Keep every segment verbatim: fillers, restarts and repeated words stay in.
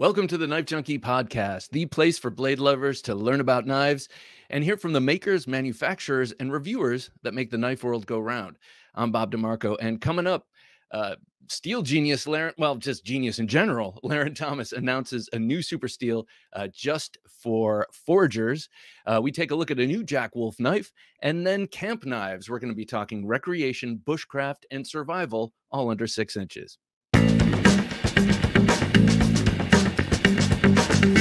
Welcome to the Knife Junkie Podcast, the place for blade lovers to learn about knives and hear from the makers, manufacturers, and reviewers that make the knife world go round. I'm Bob DeMarco, and coming up, uh, steel genius Larrin, well, just genius in general, Larrin Thomas announces a new super steel uh, just for forgers. Uh, we take a look at a new Jack Wolf knife and then camp knives. We're going to be talking recreation, bushcraft, and survival, all under six inches.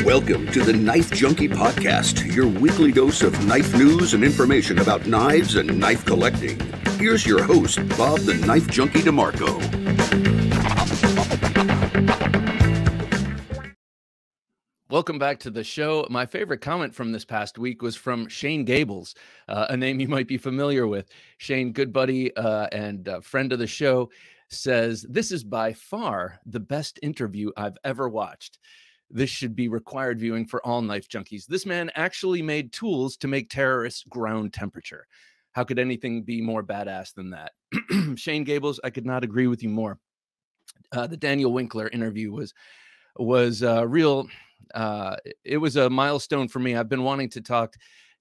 Welcome to the Knife Junkie Podcast, your weekly dose of knife news and information about knives and knife collecting. Here's your host, Bob the Knife Junkie DeMarco. Welcome back to the show. My favorite comment from this past week was from Shane Gables, uh, a name you might be familiar with. Shane, good buddy uh, and uh, friend of the show, says, "This is by far the best interview I've ever watched. This should be required viewing for all knife junkies. This man actually made tools to make terrorists ground temperature. How could anything be more badass than that?" Shane Gables, I could not agree with you more. Uh, the Daniel Winkler interview was was uh, real. Uh, it was a milestone for me. I've been wanting to talk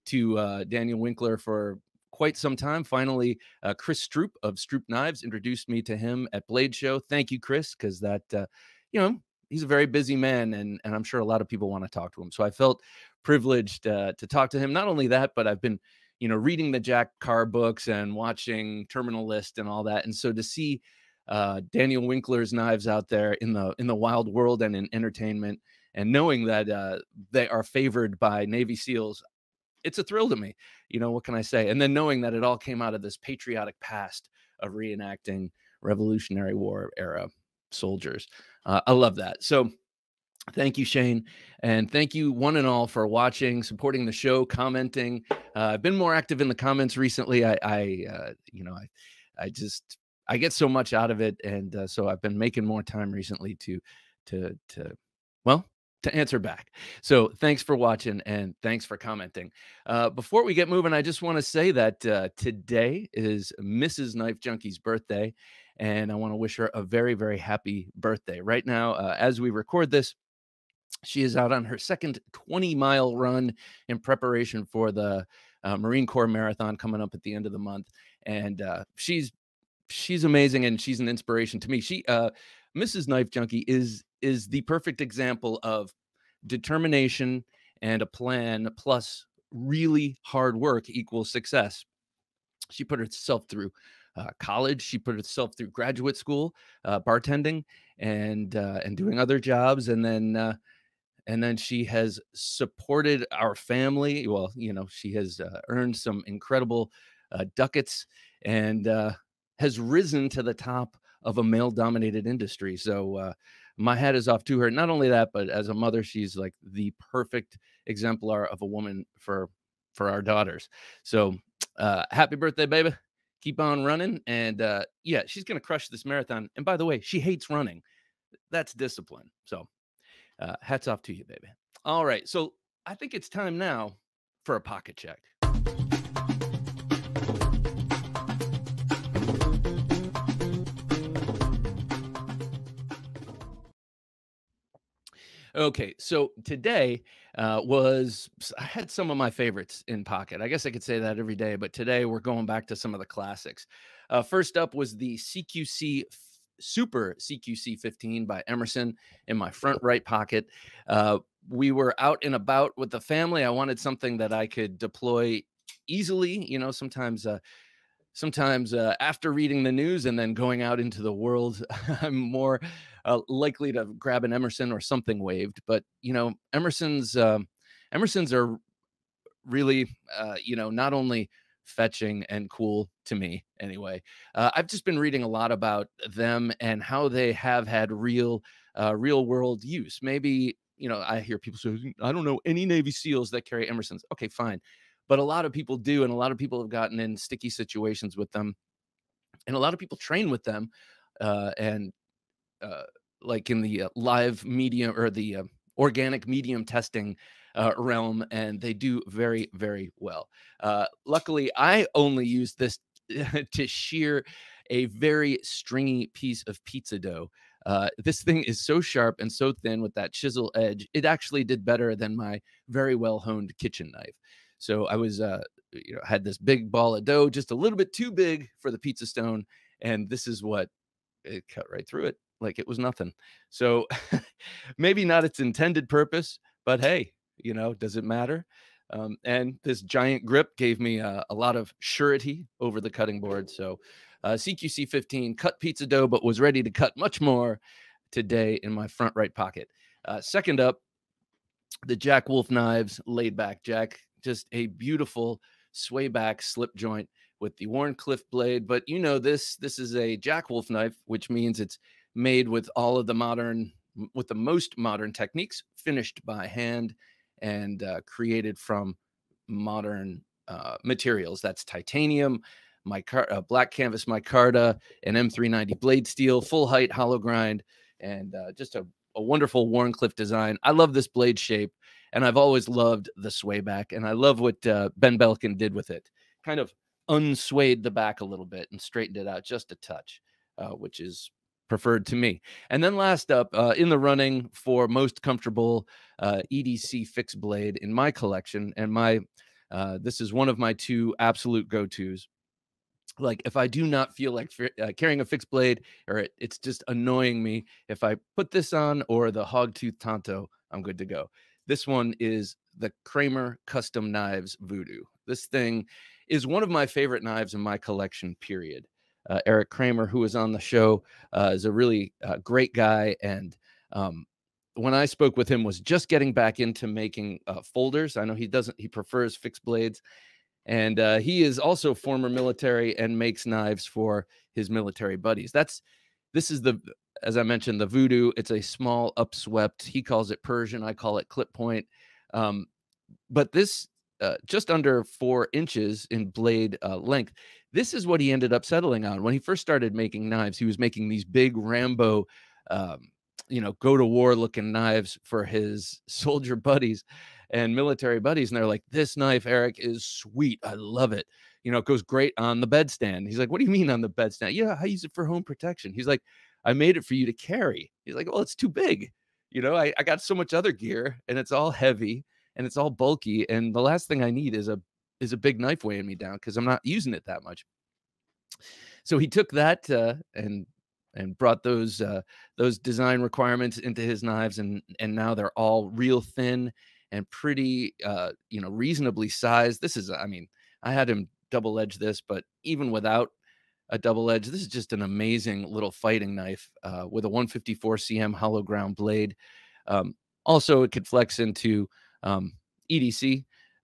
to uh, Daniel Winkler for quite some time. Finally, uh, Chris Stroop of Stroop Knives introduced me to him at Blade Show. Thank you, Chris, because that, uh, you know, he's a very busy man, and, and I'm sure a lot of people want to talk to him. So I felt privileged uh, to talk to him. Not only that, but I've been, you know, reading the Jack Carr books and watching Terminal List and all that. And so to see uh, Daniel Winkler's knives out there in the in the wild world and in entertainment, and knowing that uh, they are favored by Navy SEALs, it's a thrill to me. You know, what can I say? And then knowing that it all came out of this patriotic past of reenacting Revolutionary War era soldiers. Uh, I love that. So thank you, Shane. And thank you one and all for watching, supporting the show, commenting. Uh, I've been more active in the comments recently. I, I uh, you know, I, I just, I get so much out of it. And uh, so I've been making more time recently to, to, to, well, to answer back. So thanks for watching and thanks for commenting. Uh, before we get moving, I just want to say that uh, today is Missus Knife Junkie's birthday. And I want to wish her a very, very happy birthday. Right now, uh, as we record this, she is out on her second twenty mile run in preparation for the uh, Marine Corps Marathon coming up at the end of the month. And uh, she's she's amazing, and she's an inspiration to me. She, uh, Missus Knife Junkie, is is the perfect example of determination and a plan plus really hard work equals success. She put herself through Uh, college. She put herself through graduate school, uh, bartending, and uh, and doing other jobs, and then uh, and then she has supported our family. Well, you know, she has uh, earned some incredible uh, ducats and uh, has risen to the top of a male-dominated industry. So uh, my hat is off to her. Not only that, but as a mother, she's like the perfect exemplar of a woman for for our daughters. So uh, happy birthday, baby. Keep on running. And uh, yeah, she's going to crush this marathon. And by the way, she hates running. That's discipline. So uh, hats off to you, baby. All right. So I think it's time now for a pocket check. Okay, so today uh, was, I had some of my favorites in pocket. I guess I could say that every day, but today we're going back to some of the classics. Uh, first up was the C Q C Super C Q C fifteen by Emerson in my front right pocket. Uh, we were out and about with the family. I wanted something that I could deploy easily. You know, sometimes uh, sometimes uh, after reading the news and then going out into the world, I'm more... Uh, likely to grab an Emerson or something waved, but you know, Emerson's uh, Emerson's are really, uh, you know, not only fetching and cool to me anyway. Uh, I've just been reading a lot about them and how they have had real, uh, real world use. Maybe, you know, I hear people say, "I don't know any Navy SEALs that carry Emersons." Okay, fine, but a lot of people do, and a lot of people have gotten in sticky situations with them, and a lot of people train with them, uh, and Uh, like in the uh, live medium or the uh, organic medium testing uh, realm, and they do very, very well. Uh, luckily, I only use this to shear a very stringy piece of pizza dough Uh, this thing is so sharp and so thin with that chisel edge. It actually did better than my very well honed kitchen knife. So I was, uh, you know, had this big ball of dough, just a little bit too big for the pizza stone. And this is what it cut right through it. Like it was nothing. So maybe not its intended purpose, but hey, you know, does it matter? Um, and this giant grip gave me uh, a lot of surety over the cutting board. So uh, C Q C fifteen cut pizza dough, but was ready to cut much more today in my front right pocket. Uh, second up, the Jack Wolf Knives Laid Back Jack, just a beautiful sway back slip joint with the Warncliffe blade. But you know, this, this is a Jack Wolf knife, which means it's made with all of the modern, with the most modern techniques, finished by hand, and uh, created from modern uh, materials. That's titanium, mica uh, black canvas micarta, and M three ninety blade steel, full height hollow grind, and uh, just a, a wonderful Warncliffe design. I love this blade shape, and I've always loved the sway back, and I love what uh, Ben Belkin did with it. Kind of unswayed the back a little bit and straightened it out just a touch, uh, which is preferred to me. And then last up, uh, in the running for most comfortable uh, E D C fixed blade in my collection. And my uh, this is one of my two absolute go-tos. Like if I do not feel like uh, carrying a fixed blade, or it, it's just annoying me, if I put this on or the Hogtooth Tonto, I'm good to go. This one is the Kramer Custom Knives Voodoo. This thing is one of my favorite knives in my collection, period. Uh, Eric Kramer, who was on the show, uh, is a really uh, great guy. And um, when I spoke with him, was just getting back into making uh, folders. I know he doesn't, he prefers fixed blades. And uh, he is also former military and makes knives for his military buddies. That's, this is the, as I mentioned, the Voodoo. It's a small upswept, he calls it Persian, I call it clip point. Um, but this, Uh, just under four inches in blade uh, length. This is what he ended up settling on. When he first started making knives, he was making these big Rambo, um, you know, go to war looking knives for his soldier buddies and military buddies. And they're like, this knife, Eric, is sweet. I love it. You know, it goes great on the bedstand. He's like, what do you mean on the bedstand? Yeah, I use it for home protection. He's like, I made it for you to carry. He's like, well, it's too big. You know, I, I got so much other gear and it's all heavy. And it's all bulky. And the last thing I need is a is a big knife weighing me down because I'm not using it that much. So he took that uh, and and brought those uh, those design requirements into his knives. And, and now they're all real thin and pretty, uh, you know, reasonably sized. This is, I mean, I had him double edge this, but even without a double edge, this is just an amazing little fighting knife uh, with a one fifty-four centimeter hollow ground blade. Um, also, it could flex into Um, E D C,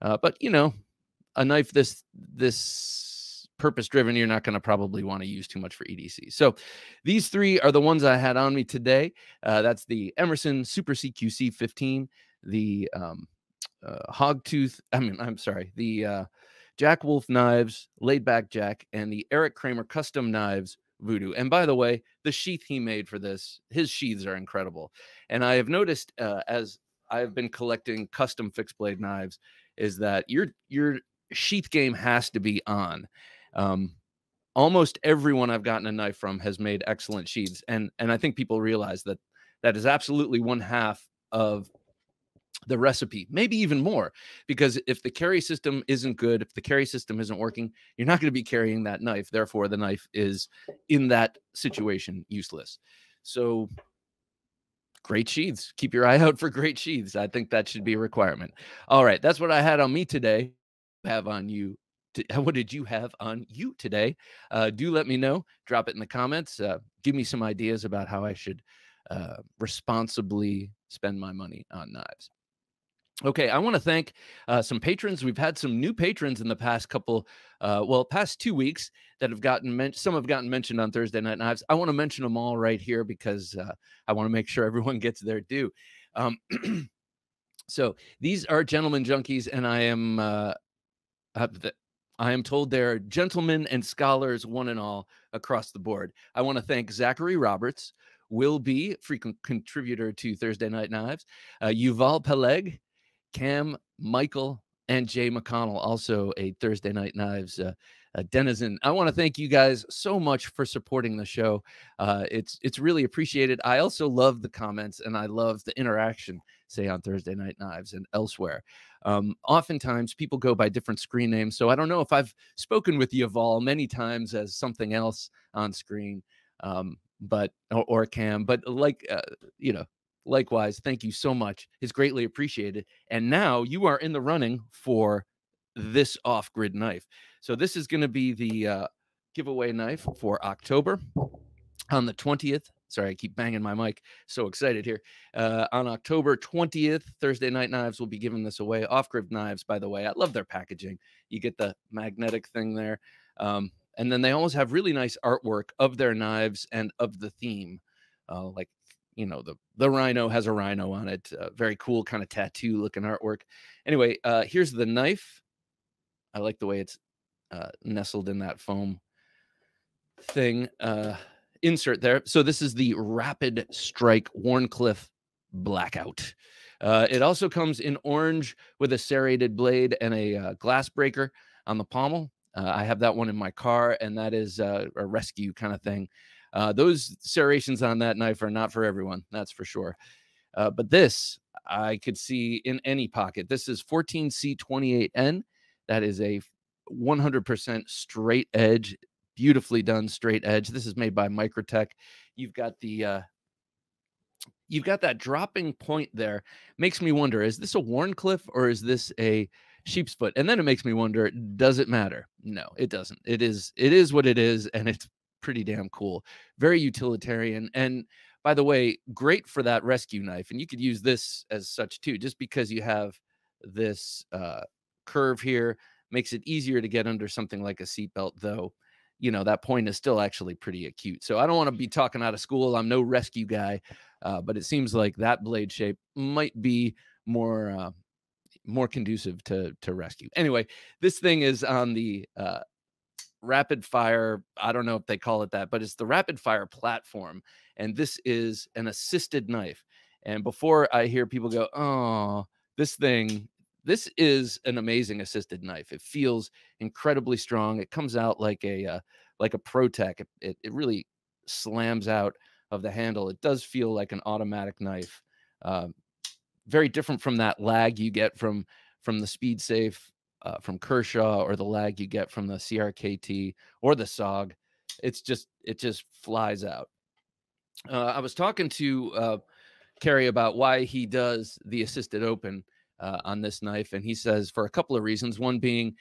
uh, but you know, a knife this this purpose driven, you're not going to probably want to use too much for E D C. So these three are the ones I had on me today. Uh, that's the Emerson Super C Q C fifteen, the um, uh, Hogtooth. I mean, I'm sorry, the uh, Jack Wolf Knives Laid Back Jack, and the Eric Kramer Custom Knives Voodoo. And by the way, the sheath he made for this, his sheaths are incredible. And I have noticed uh, as I've been collecting custom fixed blade knives is that your, your sheath game has to be on. Um, almost everyone I've gotten a knife from has made excellent sheaths. And, and I think people realize that that is absolutely one half of the recipe, maybe even more, because if the carry system isn't good, if the carry system isn't working, you're not going to be carrying that knife. Therefore the knife is in that situation useless. So great sheaths. Keep your eye out for great sheaths. I think that should be a requirement. All right. That's what I had on me today. Have on you. What did you have on you today? Uh, do let me know. Drop it in the comments. Uh, give me some ideas about how I should uh, responsibly spend my money on knives. Okay. I want to thank uh, some patrons. We've had some new patrons in the past couple, uh, well, past two weeks that have gotten mentioned. Some have gotten mentioned on Thursday Night Knives. I want to mention them all right here because uh, I want to make sure everyone gets their due. Um, so these are Gentlemen Junkies, and I am, uh, I am told they're gentlemen and scholars, one and all across the board. I want to thank Zachary Roberts, Will B, frequent contributor to Thursday Night Knives, uh, Yuval Peleg, Cam, Michael, and Jay McConnell, also a Thursday Night Knives uh, a denizen. I want to thank you guys so much for supporting the show. Uh, it's it's really appreciated. I also love the comments, and I love the interaction, say, on Thursday Night Knives and elsewhere. Um, oftentimes, people go by different screen names, so I don't know if I've spoken with Yuval many times as something else on screen, um, but or, or Cam, but like, uh, you know, likewise, thank you so much. It's greatly appreciated. And now you are in the running for this off-grid knife. So this is going to be the uh, giveaway knife for October on the twentieth. Sorry, I keep banging my mic. So excited here. Uh, on October twentieth, Thursday Night Knives will be giving this away. Off-Grid Knives, by the way. I love their packaging. You get the magnetic thing there. Um, and then they always have really nice artwork of their knives and of the theme. Uh, like, you know, the, the rhino has a rhino on it. Uh, very cool kind of tattoo-looking artwork. Anyway, uh, here's the knife. I like the way it's uh, nestled in that foam thing. Uh, insert there. So this is the Rapid Strike Warncliffe Blackout. Uh, it also comes in orange with a serrated blade and a uh, glass breaker on the pommel. Uh, I have that one in my car, and that is uh, a rescue kind of thing. Uh, those serrations on that knife are not for everyone, that's for sure. Uh, but this I could see in any pocket. This is fourteen C twenty-eight N. That is a one hundred percent straight edge, beautifully done straight edge. This is made by Microtech. You've got the uh, you've got that dropping point there. Makes me wonder: is this a Warncliffe or is this a sheep's foot? And then it makes me wonder: does it matter? No, it doesn't. It is it is what it is, and it's pretty damn cool. Very utilitarian, and by the way, great for that rescue knife. And you could use this as such too, just because you have this uh, curve here. Makes it easier to get under something like a seatbelt, though, you know, that point is still actually pretty acute. So I don't want to be talking out of school. I'm no rescue guy, uh, but it seems like that blade shape might be more uh, more conducive to, to rescue. Anyway, this thing is on the uh, rapid fire. I don't know if they call it that, but it's the rapid fire platform. And this is an assisted knife. And before I hear people go, oh, this thing, this is an amazing assisted knife. It feels incredibly strong. It comes out like a uh, like a Pro-Tech. It, it, it really slams out of the handle. It does feel like an automatic knife. Uh, very different from that lag you get from, from the SpeedSafe, uh, from Kershaw, or the lag you get from the C R K T or the S O G. It's just, it just flies out. Uh, I was talking to uh, Kerry about why he does the assisted open Uh, on this knife, and he says for a couple of reasons. One being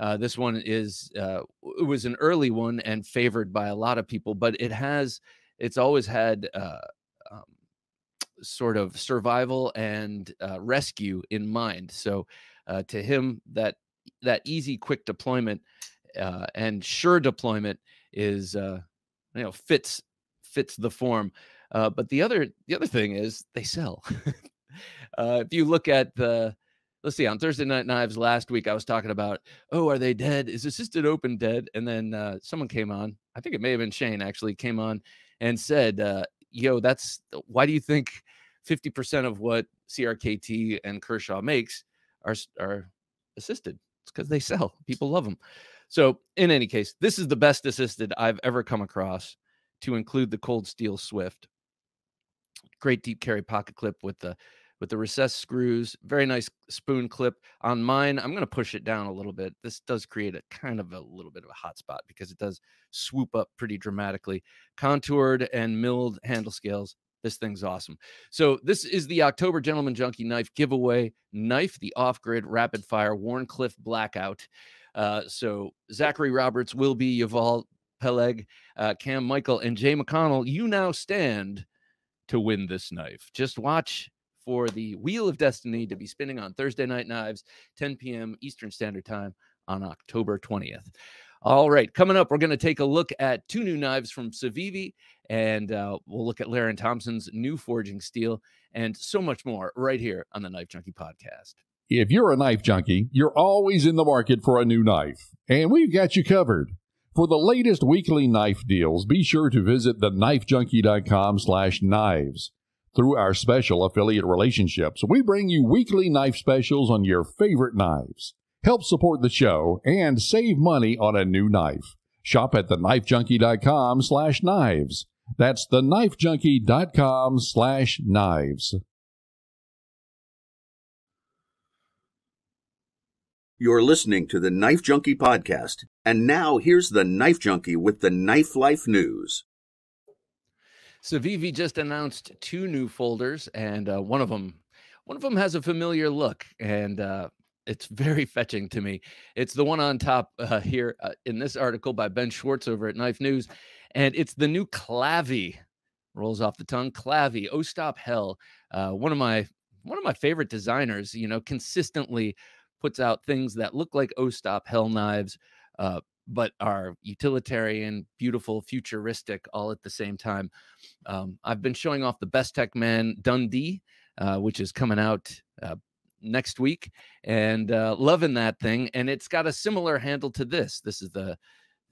uh, this one is uh, it was an early one and favored by a lot of people, but it has it's always had uh, um, sort of survival and uh, rescue in mind. So uh, to him, that that easy, quick deployment uh, and sure deployment is uh, you know fits fits the form. Uh, but the other the other thing is they sell. Uh, if you look at the, let's see, on Thursday Night Knives last week, I was talking about, oh, are they dead? Is assisted open dead? And then uh, someone came on, I think it may have been Shane actually, came on and said, uh, yo, that's, why do you think fifty percent of what C R K T and Kershaw makes are, are assisted? It's because they sell. People love them. So in any case, this is the best assisted I've ever come across, to include the Cold Steel Swift. Great deep carry pocket clip with the with the recessed screws. Very nice spoon clip on mine. I'm going to push it down a little bit. This does create a kind of a little bit of a hot spot because it does swoop up pretty dramatically. Contoured and milled handle scales. This thing's awesome. So this is the October Gentleman Junkie Knife giveaway knife, the off-grid rapid fire Warncliffe Blackout. Uh, so Zachary Roberts will be Yuval Peleg, uh, Cam Michael, and Jay McConnell. You now stand to win this knife. Just watch for the Wheel of Destiny to be spinning on Thursday Night Knives, ten P M Eastern Standard Time on October twentieth. All right, coming up, we're going to take a look at two new knives from Civivi, and uh, we'll look at Larrin Thomas's new forging steel, and so much more right here on the Knife Junkie Podcast. If you're a knife junkie, you're always in the market for a new knife, and we've got you covered. For the latest weekly knife deals, be sure to visit the knife junkie dot com slash knives. through our special affiliate relationships. We bring you weekly knife specials on your favorite knives. Help support the show and save money on a new knife. Shop at thenifejunkie.com slash knives. That's thenifejunkie.com slash knives. You're listening to the Knife Junkie Podcast, and now here's the Knife Junkie with the Knife Life News. Civivi just announced two new folders, and uh, one of them, one of them has a familiar look, and uh, it's very fetching to me. It's the one on top uh, here uh, in this article by Ben Schwartz over at Knife News, and it's the new Clavi, rolls off the tongue, Clavi, Oh Stop Hell, uh, one of my one of my favorite designers. You know, consistently puts out things that look like Oh Stop Hell knives, uh, but are utilitarian, beautiful, futuristic, all at the same time. Um, I've been showing off the Best Tech Man Dundee, uh, which is coming out uh, next week, and uh, loving that thing. And it's got a similar handle to this. This is the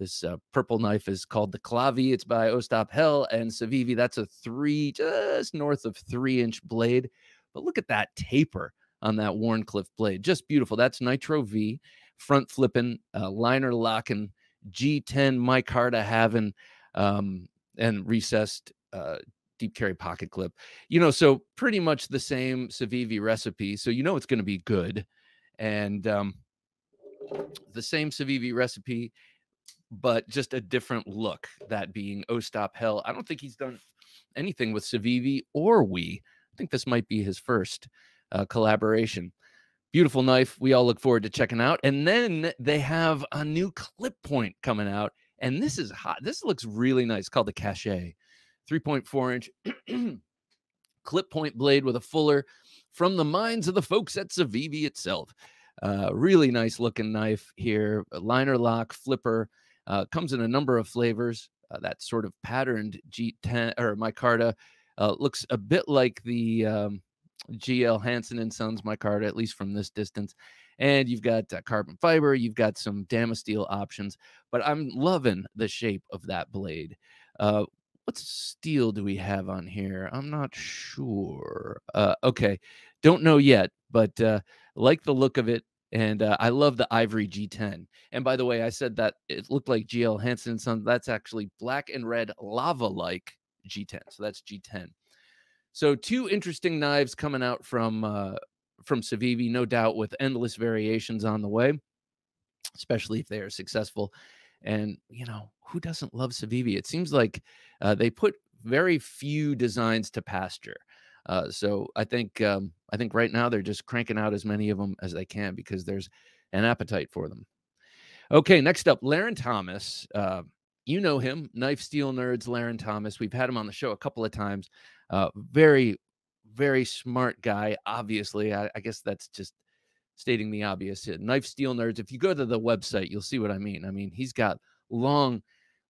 this uh, purple knife is called the Clavi. It's by Oh Stop Hell and Civivi. That's a three, just north of three inch blade. But look at that taper on that Warncliffe blade, just beautiful. That's Nitro V, front flipping, uh, liner locking, G ten micarta having, um, and recessed uh, deep carry pocket clip. You know, so pretty much the same Civivi recipe, so you know it's going to be good, and um, the same Civivi recipe, but just a different look. That being Oh Stop Hell. I don't think he's done anything with Civivi or Wii. I think this might be his first Uh, collaboration. Beautiful knife. We all look forward to checking out. And then they have a new clip point coming out, and this is hot. This looks really nice, called the Cachet, three point four inch clip point blade with a fuller, from the minds of the folks at Civivi itself. Uh, really nice looking knife here. A liner lock, flipper, uh, comes in a number of flavors. Uh, that sort of patterned G ten or micarta uh, looks a bit like the um, G L Hansen and Sons micarta, at least from this distance. And you've got uh, carbon fiber, you've got some Damasteel options, but I'm loving the shape of that blade. Uh, what steel do we have on here? I'm not sure. Uh, okay, don't know yet, but uh, like the look of it, and uh, I love the ivory G ten. And by the way, I said that it looked like G L Hansen and Sons. That's actually black and red lava-like G ten, so that's G ten. So two interesting knives coming out from uh, from Civivi, no doubt, with endless variations on the way, especially if they are successful. And, you know, who doesn't love Civivi? It seems like uh, they put very few designs to pasture. Uh, so I think um, I think right now they're just cranking out as many of them as they can because there's an appetite for them. Okay, next up, Larrin Thomas. Uh, you know him, Knife Steel Nerds, Larrin Thomas. We've had him on the show a couple of times. Uh, very, very smart guy, obviously. I, I guess that's just stating the obvious. Knife Steel Nerds, if you go to the website, you'll see what I mean. I mean, he's got long,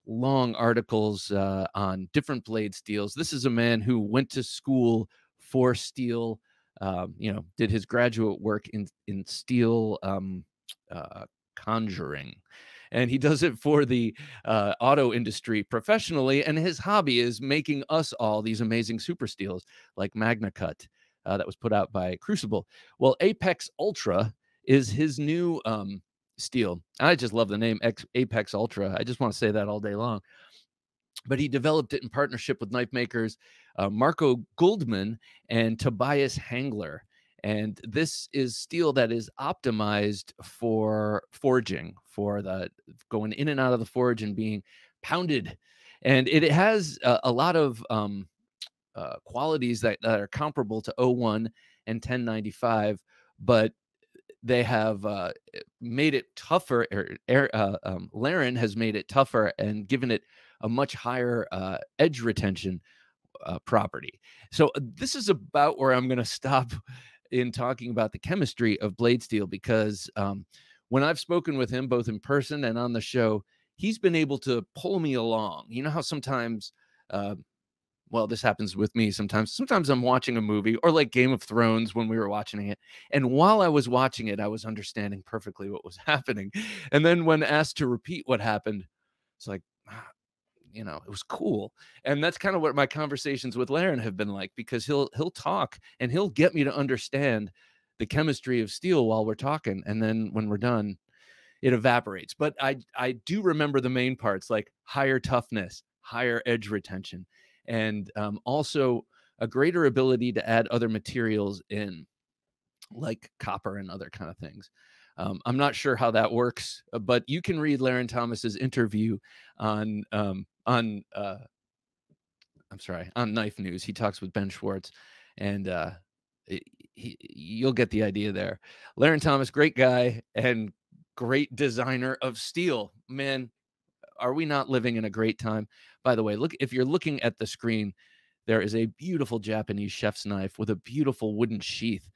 long articles uh, on different blade steels. This is a man who went to school for steel, um, you know, did his graduate work in, in steel um, uh, conjuring. And he does it for the uh, auto industry professionally. And his hobby is making us all these amazing super steels like Magna Cut uh, that was put out by Crucible. Well, Apex Ultra is his new um, steel. I just love the name Apex Ultra. I just want to say that all day long. But he developed it in partnership with knife makers uh, Marco Goldman and Tobias Hangler. And this is steel that is optimized for forging, for the going in and out of the forge and being pounded. And it has a, a lot of um, uh, qualities that, that are comparable to oh one and ten ninety-five, but they have uh, made it tougher. Er, er, uh, um, Larrin has made it tougher and given it a much higher uh, edge retention uh, property. So this is about where I'm going to stop in talking about the chemistry of blade steel, because um, when I've spoken with him, both in person and on the show, he's been able to pull me along. You know how sometimes, uh, well, this happens with me sometimes. Sometimes I'm watching a movie, or like Game of Thrones when we were watching it. And while I was watching it, I was understanding perfectly what was happening. And then when asked to repeat what happened, it's like, you know, it was cool. And that's kind of what my conversations with Larrin have been like, because he'll he'll talk and he'll get me to understand the chemistry of steel while we're talking, and then when we're done, it evaporates. But I I do remember the main parts, like higher toughness, higher edge retention, and um, also a greater ability to add other materials in, like copper and other kind of things. Um, I'm not sure how that works, but you can read Larrin Thomas's interview on um, on uh, I'm sorry, on Knife News. He talks with Ben Schwartz, and uh, it, he, you'll get the idea there. Larrin Thomas, great guy and great designer of steel. Man, are we not living in a great time? By the way, look, if you're looking at the screen, there is a beautiful Japanese chef's knife with a beautiful wooden sheath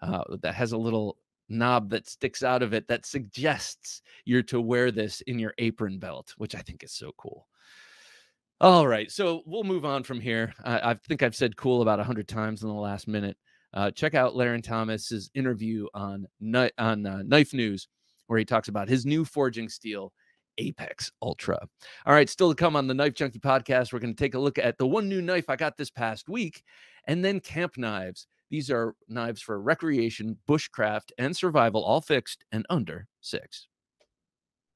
uh, that has a little knob that sticks out of it that suggests you're to wear this in your apron belt, which I think is so cool. All right, so we'll move on from here. Uh, I think I've said cool about a hundred times in the last minute. Uh, check out Larrin Thomas's interview on, on uh, Knife News, where he talks about his new forging steel, Apex Ultra. All right, still to come on the Knife Junkie podcast, we're going to take a look at the one new knife I got this past week, and then camp knives. These are knives for recreation, bushcraft, and survival, all fixed and under six.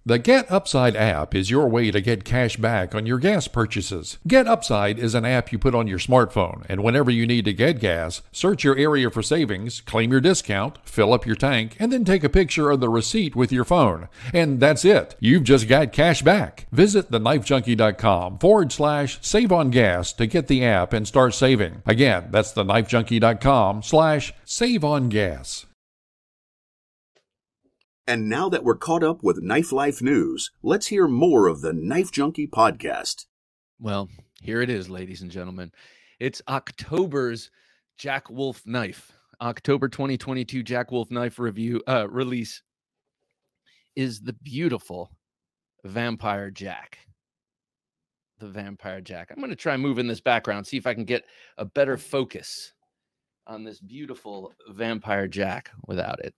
The Get Upside app is your way to get cash back on your gas purchases. Get Upside is an app you put on your smartphone, and whenever you need to get gas, search your area for savings, claim your discount, fill up your tank, and then take a picture of the receipt with your phone. And that's it. You've just got cash back. Visit thenifejunkie.com forward slash save on gas to get the app and start saving. Again, that's thenifejunkie.com slash save on gas. And now that we're caught up with Knife Life News, let's hear more of the Knife Junkie podcast. Well, here it is, ladies and gentlemen. It's October's Jack Wolf Knife. October twenty twenty-two Jack Wolf Knife review uh, release is the beautiful Vampire Jack. The Vampire Jack. I'm going to try moving this background, see if I can get a better focus on this beautiful Vampire Jack without it.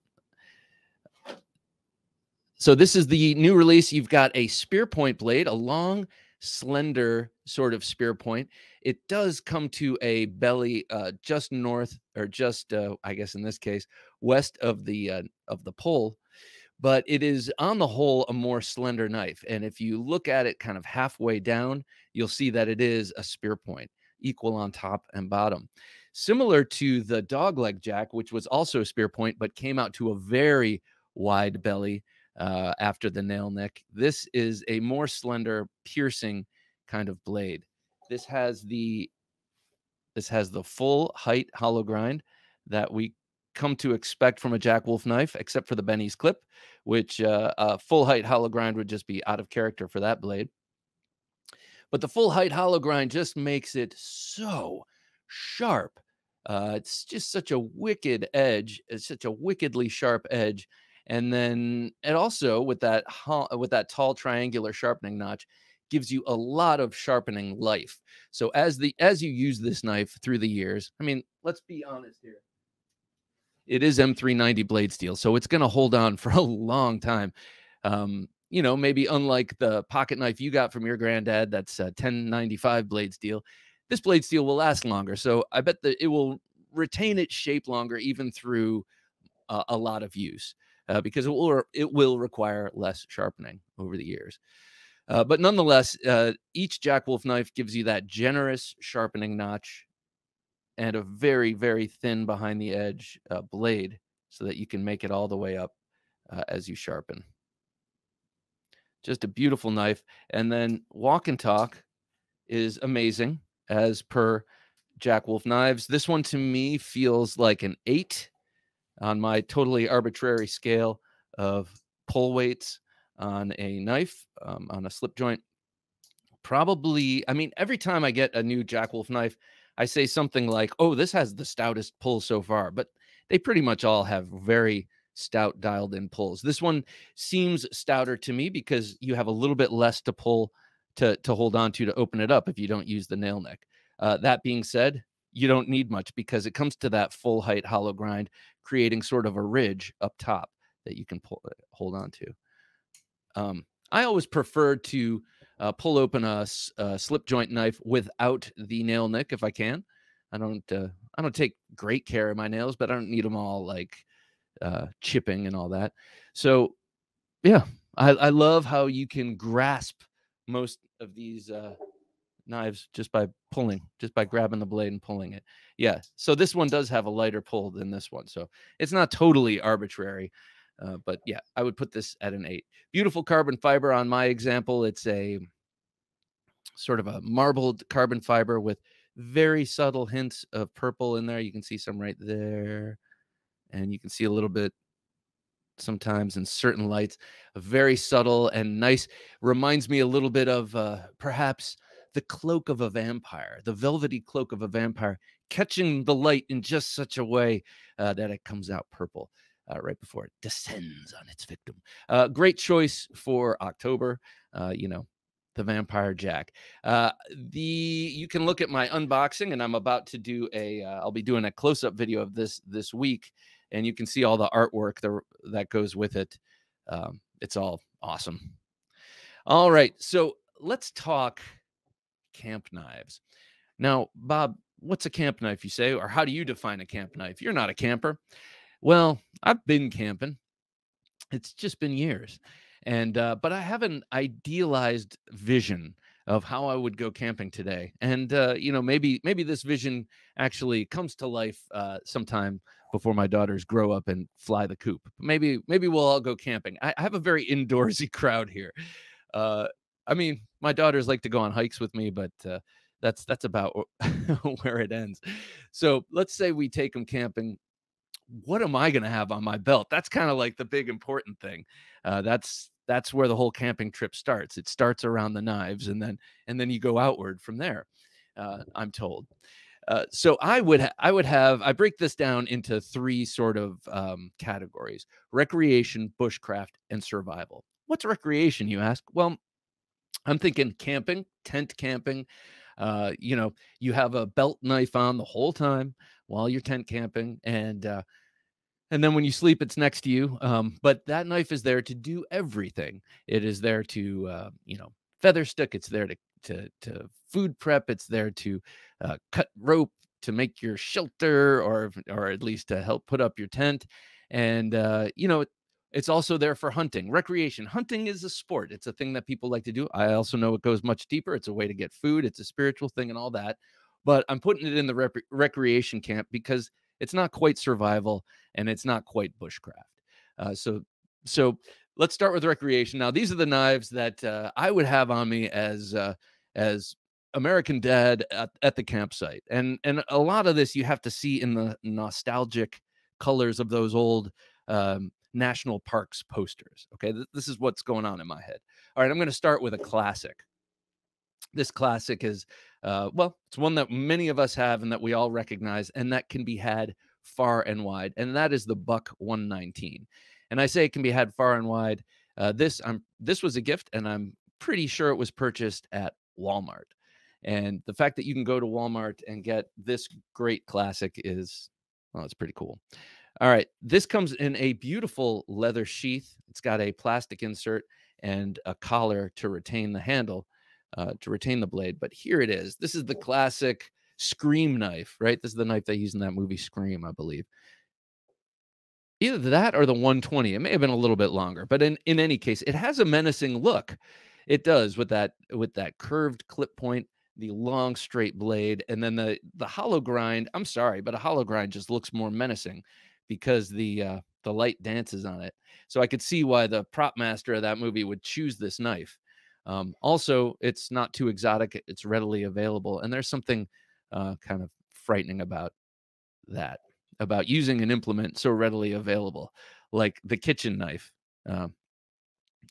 So this is the new release. You've got a spear point blade, a long, slender sort of spear point. It does come to a belly uh, just north, or just, uh, I guess in this case, west of the uh, of the pole. But it is, on the whole, a more slender knife. And if you look at it kind of halfway down, you'll see that it is a spear point, equal on top and bottom. Similar to the dogleg jack, which was also a spear point, but came out to a very wide belly. Uh, after the nail neck, this is a more slender, piercing kind of blade. This has the this has the full height hollow grind that we come to expect from a Jack Wolf knife, except for the Benny's clip, which uh, uh, full height hollow grind would just be out of character for that blade. But the full height hollow grind just makes it so sharp. Uh, it's just such a wicked edge. It's such a wickedly sharp edge. And then it also, with that with that tall triangular sharpening notch, gives you a lot of sharpening life. So as the as you use this knife through the years, I mean, let's be honest here. It is M three ninety blade steel, so it's going to hold on for a long time. Um, you know, maybe unlike the pocket knife you got from your granddad, that's uh, ten ninety-five blade steel. This blade steel will last longer, so I bet that it will retain its shape longer, even through uh, a lot of use. Uh, because it will, it will require less sharpening over the years. Uh, but nonetheless, uh, each Jack Wolf knife gives you that generous sharpening notch and a very, very thin behind the edge uh, blade, so that you can make it all the way up uh, as you sharpen. Just a beautiful knife. And then walk and talk is amazing, as per Jack Wolf Knives. This one to me feels like an eight. On my totally arbitrary scale of pull weights on a knife, um, on a slip joint. Probably, I mean, every time I get a new Jack Wolf knife, I say something like, oh, this has the stoutest pull so far, but they pretty much all have very stout dialed in pulls. This one seems stouter to me because you have a little bit less to pull, to, to hold on to, to open it up if you don't use the nail neck. Uh, that being said, you don't need much because it comes to that full height hollow grind, creating sort of a ridge up top that you can pull, hold on to. Um, I always prefer to uh, pull open a, a slip joint knife without the nail nick if I can. I don't uh, I don't take great care of my nails, but I don't need them all like uh, chipping and all that. So yeah, I, I love how you can grasp most of these uh, knives just by pulling, just by grabbing the blade and pulling it. Yeah, so this one does have a lighter pull than this one, so it's not totally arbitrary. Uh, but yeah, I would put this at an eight. Beautiful carbon fiber on my example. It's a sort of a marbled carbon fiber with very subtle hints of purple in there. You can see some right there, and you can see a little bit sometimes in certain lights. Very subtle and nice. Reminds me a little bit of uh, perhaps the cloak of a vampire, the velvety cloak of a vampire, catching the light in just such a way uh, that it comes out purple. Uh, right before it descends on its victim. Uh, great choice for October. Uh, you know, the Vampire Jack. Uh, the you can look at my unboxing, and I'm about to do a. Uh, I'll be doing a close-up video of this this week, and you can see all the artwork that that goes with it. Um, it's all awesome. All right, so let's talk camp knives. Now, Bob, what's a camp knife? You say, or how do you define a camp knife? You're not a camper. Well, I've been camping. It's just been years. And, uh, but I have an idealized vision of how I would go camping today. And, uh, you know, maybe, maybe this vision actually comes to life, uh, sometime before my daughters grow up and fly the coop. Maybe, maybe we'll all go camping. I, I have a very indoorsy crowd here. Uh, I mean, my daughters like to go on hikes with me, but, uh, that's, that's about where it ends. So let's say we take them camping. What am I going to have on my belt? That's kind of like the big important thing. Uh, that's that's where the whole camping trip starts. It starts around the knives, and then and then you go outward from there. Uh, I'm told. Uh, so I would ha I would have I break this down into three sort of um, categories: recreation, bushcraft, and survival. What's recreation, you ask? Well, I'm thinking camping, tent camping. Uh, you know, you have a belt knife on the whole time while you're tent camping, and uh, and then when you sleep, it's next to you. Um, but that knife is there to do everything. It is there to, uh, you know, feather stick. It's there to to, to food prep. It's there to uh, cut rope, to make your shelter, or or at least to help put up your tent. And uh, you know, it's also there for hunting. Recreation. Hunting is a sport. It's a thing that people like to do. I also know it goes much deeper. It's a way to get food. It's a spiritual thing and all that. But I'm putting it in the rep recreation camp because it's not quite survival and it's not quite bushcraft. Uh, so, so let's start with recreation. Now, these are the knives that uh, I would have on me as uh, as American Dad at, at the campsite, and and a lot of this you have to see in the nostalgic colors of those old um, national parks posters. Okay, this is what's going on in my head. All right, I'm going to start with a classic. This classic is, uh, well, it's one that many of us have and that we all recognize, and that can be had far and wide, and that is the Buck one nineteen. And I say it can be had far and wide. Uh, this I'm this was a gift, and I'm pretty sure it was purchased at Walmart. And the fact that you can go to Walmart and get this great classic is, well, it's pretty cool. All right, this comes in a beautiful leather sheath. It's got a plastic insert and a collar to retain the handle. Uh, to retain the blade, but here it is. This is the classic Scream knife, right? This is the knife they used in that movie Scream, I believe. Either that or the one twenty. It may have been a little bit longer, but in in any case, it has a menacing look. It does, with that with that curved clip point, the long straight blade, and then the the hollow grind. I'm sorry, but a hollow grind just looks more menacing because the uh, the light dances on it. So I could see why the prop master of that movie would choose this knife. Um, also, it's not too exotic. It's readily available. And there's something uh, kind of frightening about that, about using an implement so readily available, like the kitchen knife. Uh,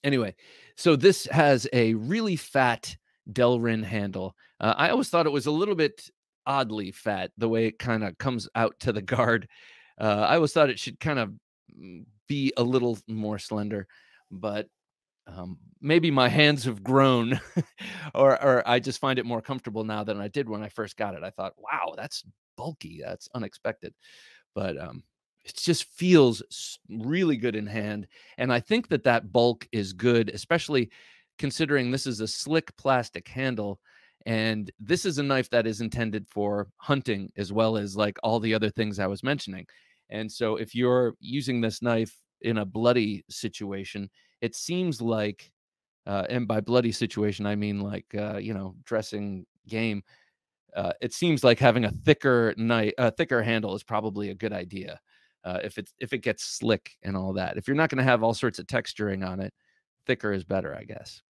anyway, so this has a really fat Delrin handle. Uh, I always thought it was a little bit oddly fat, the way it kind of comes out to the guard. Uh, I always thought it should kind of be a little more slender, but Um, maybe my hands have grown or, or I just find it more comfortable now than I did when I first got it. I thought, wow, that's bulky. That's unexpected. But um, it just feels really good in hand. And I think that that bulk is good, especially considering this is a slick plastic handle. And this is a knife that is intended for hunting as well as like all the other things I was mentioning. And so if you're using this knife in a bloody situation, it seems like, uh, and by bloody situation, I mean like, uh, you know, dressing game. Uh, it seems like having a thicker knife, a thicker handle is probably a good idea. Uh, if it's, if it gets slick and all that, if you're not going to have all sorts of texturing on it, thicker is better, I guess.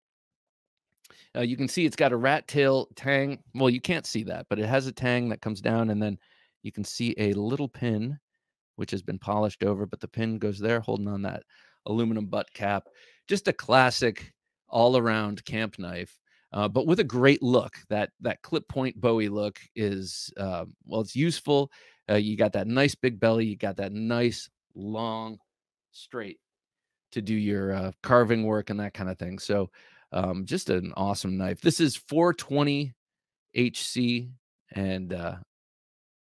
Uh, you can see it's got a rat tail tang. Well, you can't see that, but it has a tang that comes down, and then you can see a little pin, which has been polished over, but the pin goes there holding on that aluminum butt cap. Just a classic all-around camp knife, uh, but with a great look. That that clip point Bowie look is, uh, well, it's useful. Uh, you got that nice big belly. You got that nice long straight to do your uh, carving work and that kind of thing. So um, just an awesome knife. This is four twenty H C, and uh,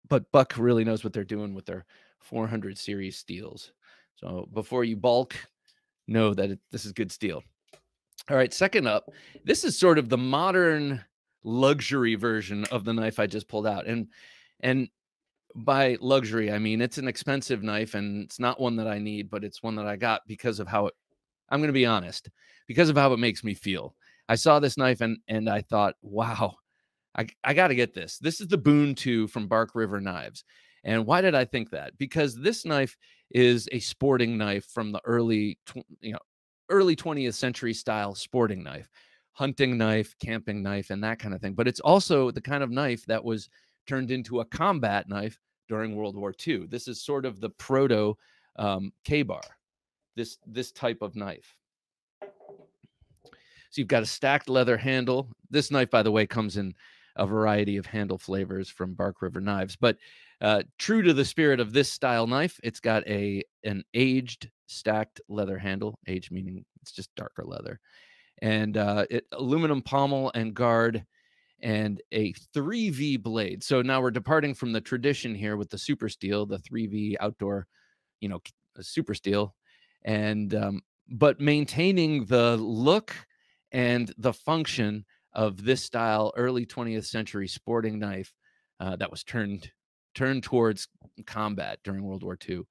but Buck really knows what they're doing with their four hundred series steels. So before you balk, know that it, this is good steel. All right, second up, this is sort of the modern luxury version of the knife I just pulled out. And and by luxury, I mean it's an expensive knife, and it's not one that I need, but it's one that I got because of how it, I'm going to be honest, because of how it makes me feel. I saw this knife and and I thought, wow, I, I got to get this. This is the Boon two from Bark River Knives. And why did I think that? Because this knife is a sporting knife from the early, you know, early twentieth century style sporting knife, hunting knife, camping knife, and that kind of thing. But it's also the kind of knife that was turned into a combat knife during World War Two. This is sort of the proto um, K-bar, this, this type of knife. So you've got a stacked leather handle. This knife, by the way, comes in a variety of handle flavors from Bark River Knives. But uh, true to the spirit of this style knife, it's got a an aged stacked leather handle. Aged meaning it's just darker leather. And uh, it, aluminum pommel and guard and a three V blade. So now we're departing from the tradition here with the super steel, the three V outdoor, you know, super steel. And um, but maintaining the look and the function of this style early twentieth century sporting knife uh, that was turned turned towards combat during World War Two.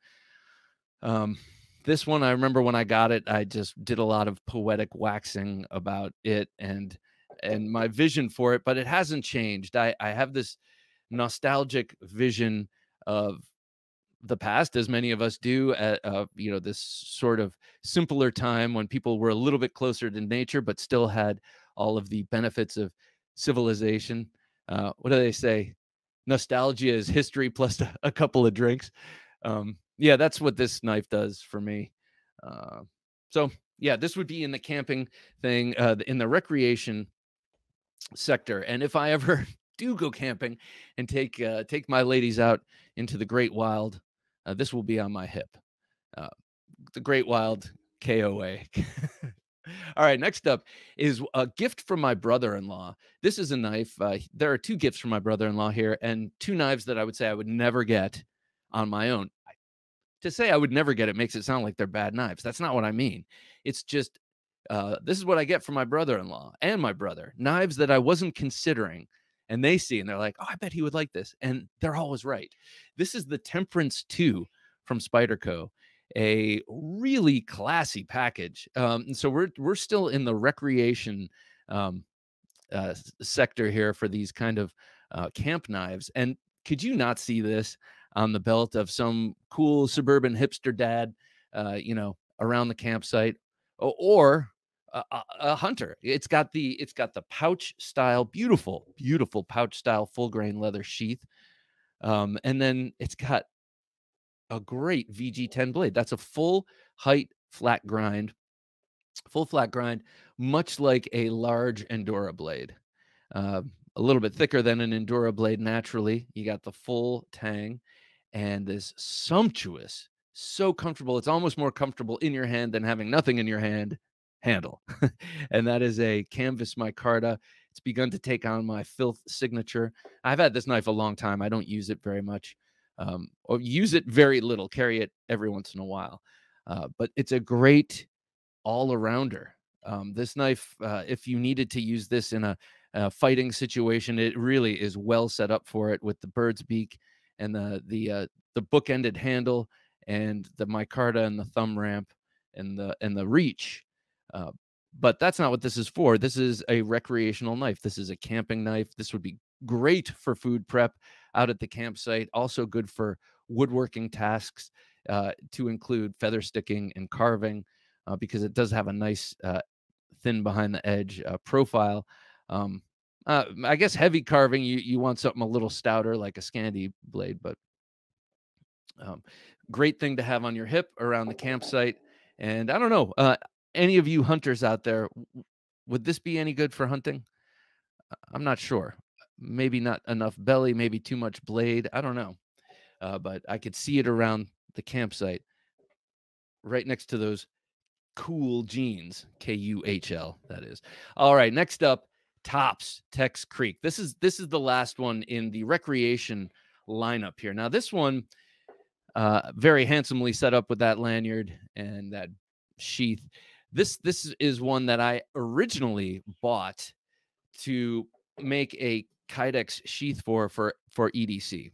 Um, this one, I remember when I got it, I just did a lot of poetic waxing about it and and my vision for it, but it hasn't changed. I, I have this nostalgic vision of the past, as many of us do, at uh, you know, this sort of simpler time when people were a little bit closer to nature, but still had all of the benefits of civilization. Uh, what do they say? Nostalgia is history plus a couple of drinks. Um, yeah, that's what this knife does for me. Uh, so yeah, this would be in the camping thing, uh, in the recreation sector. And if I ever do go camping and take uh, take my ladies out into the great wild, uh, this will be on my hip. Uh, the great wild K O A. All right, next up is a gift from my brother-in-law. This is a knife. Uh, there are two gifts from my brother-in-law here, and two knives that I would say I would never get on my own. I, to say I would never get it makes it sound like they're bad knives. That's not what I mean. It's just, uh, this is what I get from my brother-in-law and my brother. Knives that I wasn't considering, and they see, and they're like, oh, I bet he would like this. And they're always right. This is the Temperance two from Spyderco. A really classy package. Um, and so we're we're still in the recreation um, uh, sector here for these kind of uh, camp knives. And could you not see this on the belt of some cool suburban hipster dad, uh, you know, around the campsite, or, or a, a hunter? It's got the it's got the pouch style, beautiful, beautiful pouch style full grain leather sheath, um, and then it's got a great V G ten blade. That's a full height flat grind, full flat grind, much like a large Endura blade. Uh, a little bit thicker than an Endura blade naturally. You got the full tang and this sumptuous, so comfortable. It's almost more comfortable in your hand than having nothing in your hand handle. And that is a canvas micarta. It's begun to take on my filth signature. I've had this knife a long time. I don't use it very much. Um, or use it very little, carry it every once in a while. Uh, but it's a great all-arounder. Um, this knife, uh, if you needed to use this in a, a fighting situation, it really is well set up for it, with the bird's beak and the the uh, the bookended handle and the micarta and the thumb ramp and the and the reach. Uh, but that's not what this is for. This is a recreational knife. This is a camping knife. This would be great for food prep out at the campsite. Also good for woodworking tasks, uh, to include feather sticking and carving, uh, because it does have a nice uh, thin behind the edge uh, profile. Um, uh, I guess heavy carving, you, you want something a little stouter like a Scandi blade, but um, great thing to have on your hip around the campsite. And I don't know, uh, any of you hunters out there, would this be any good for hunting? I'm not sure. Maybe not enough belly, maybe too much blade. I don't know. Uh, but I could see it around the campsite right next to those cool jeans, K U H L, that is. All right, next up, Tops Tex Creek. This is this is the last one in the recreation lineup here. Now, this one, uh, very handsomely set up with that lanyard and that sheath. This, this is one that I originally bought to make a Kydex sheath for, for, for E D C.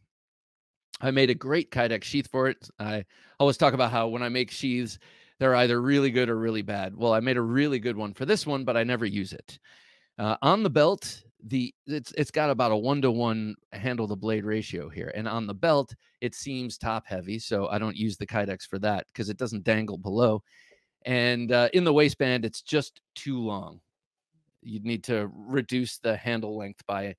I made a great Kydex sheath for it. I always talk about how when I make sheaths, they're either really good or really bad. Well, I made a really good one for this one, but I never use it. Uh, on the belt, the it's it's got about a one-to-one handle-to-blade ratio here. And on the belt, it seems top-heavy, so I don't use the Kydex for that because it doesn't dangle below. And uh, in the waistband, it's just too long. You'd need to reduce the handle length by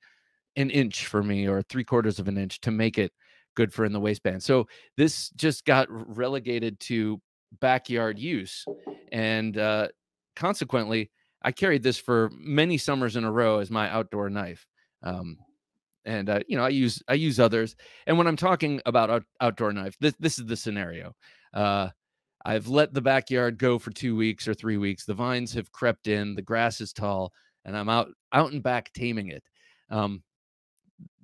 an inch for me, or three-quarters of an inch, to make it good for in the waistband. So this just got relegated to backyard use. And uh, consequently, I carried this for many summers in a row as my outdoor knife. Um, and, uh, you know, I use I use others. And when I'm talking about out outdoor knife, this, this is the scenario. Uh, I've let the backyard go for two weeks or three weeks. The vines have crept in. The grass is tall. And I'm out, out and back taming it. Um,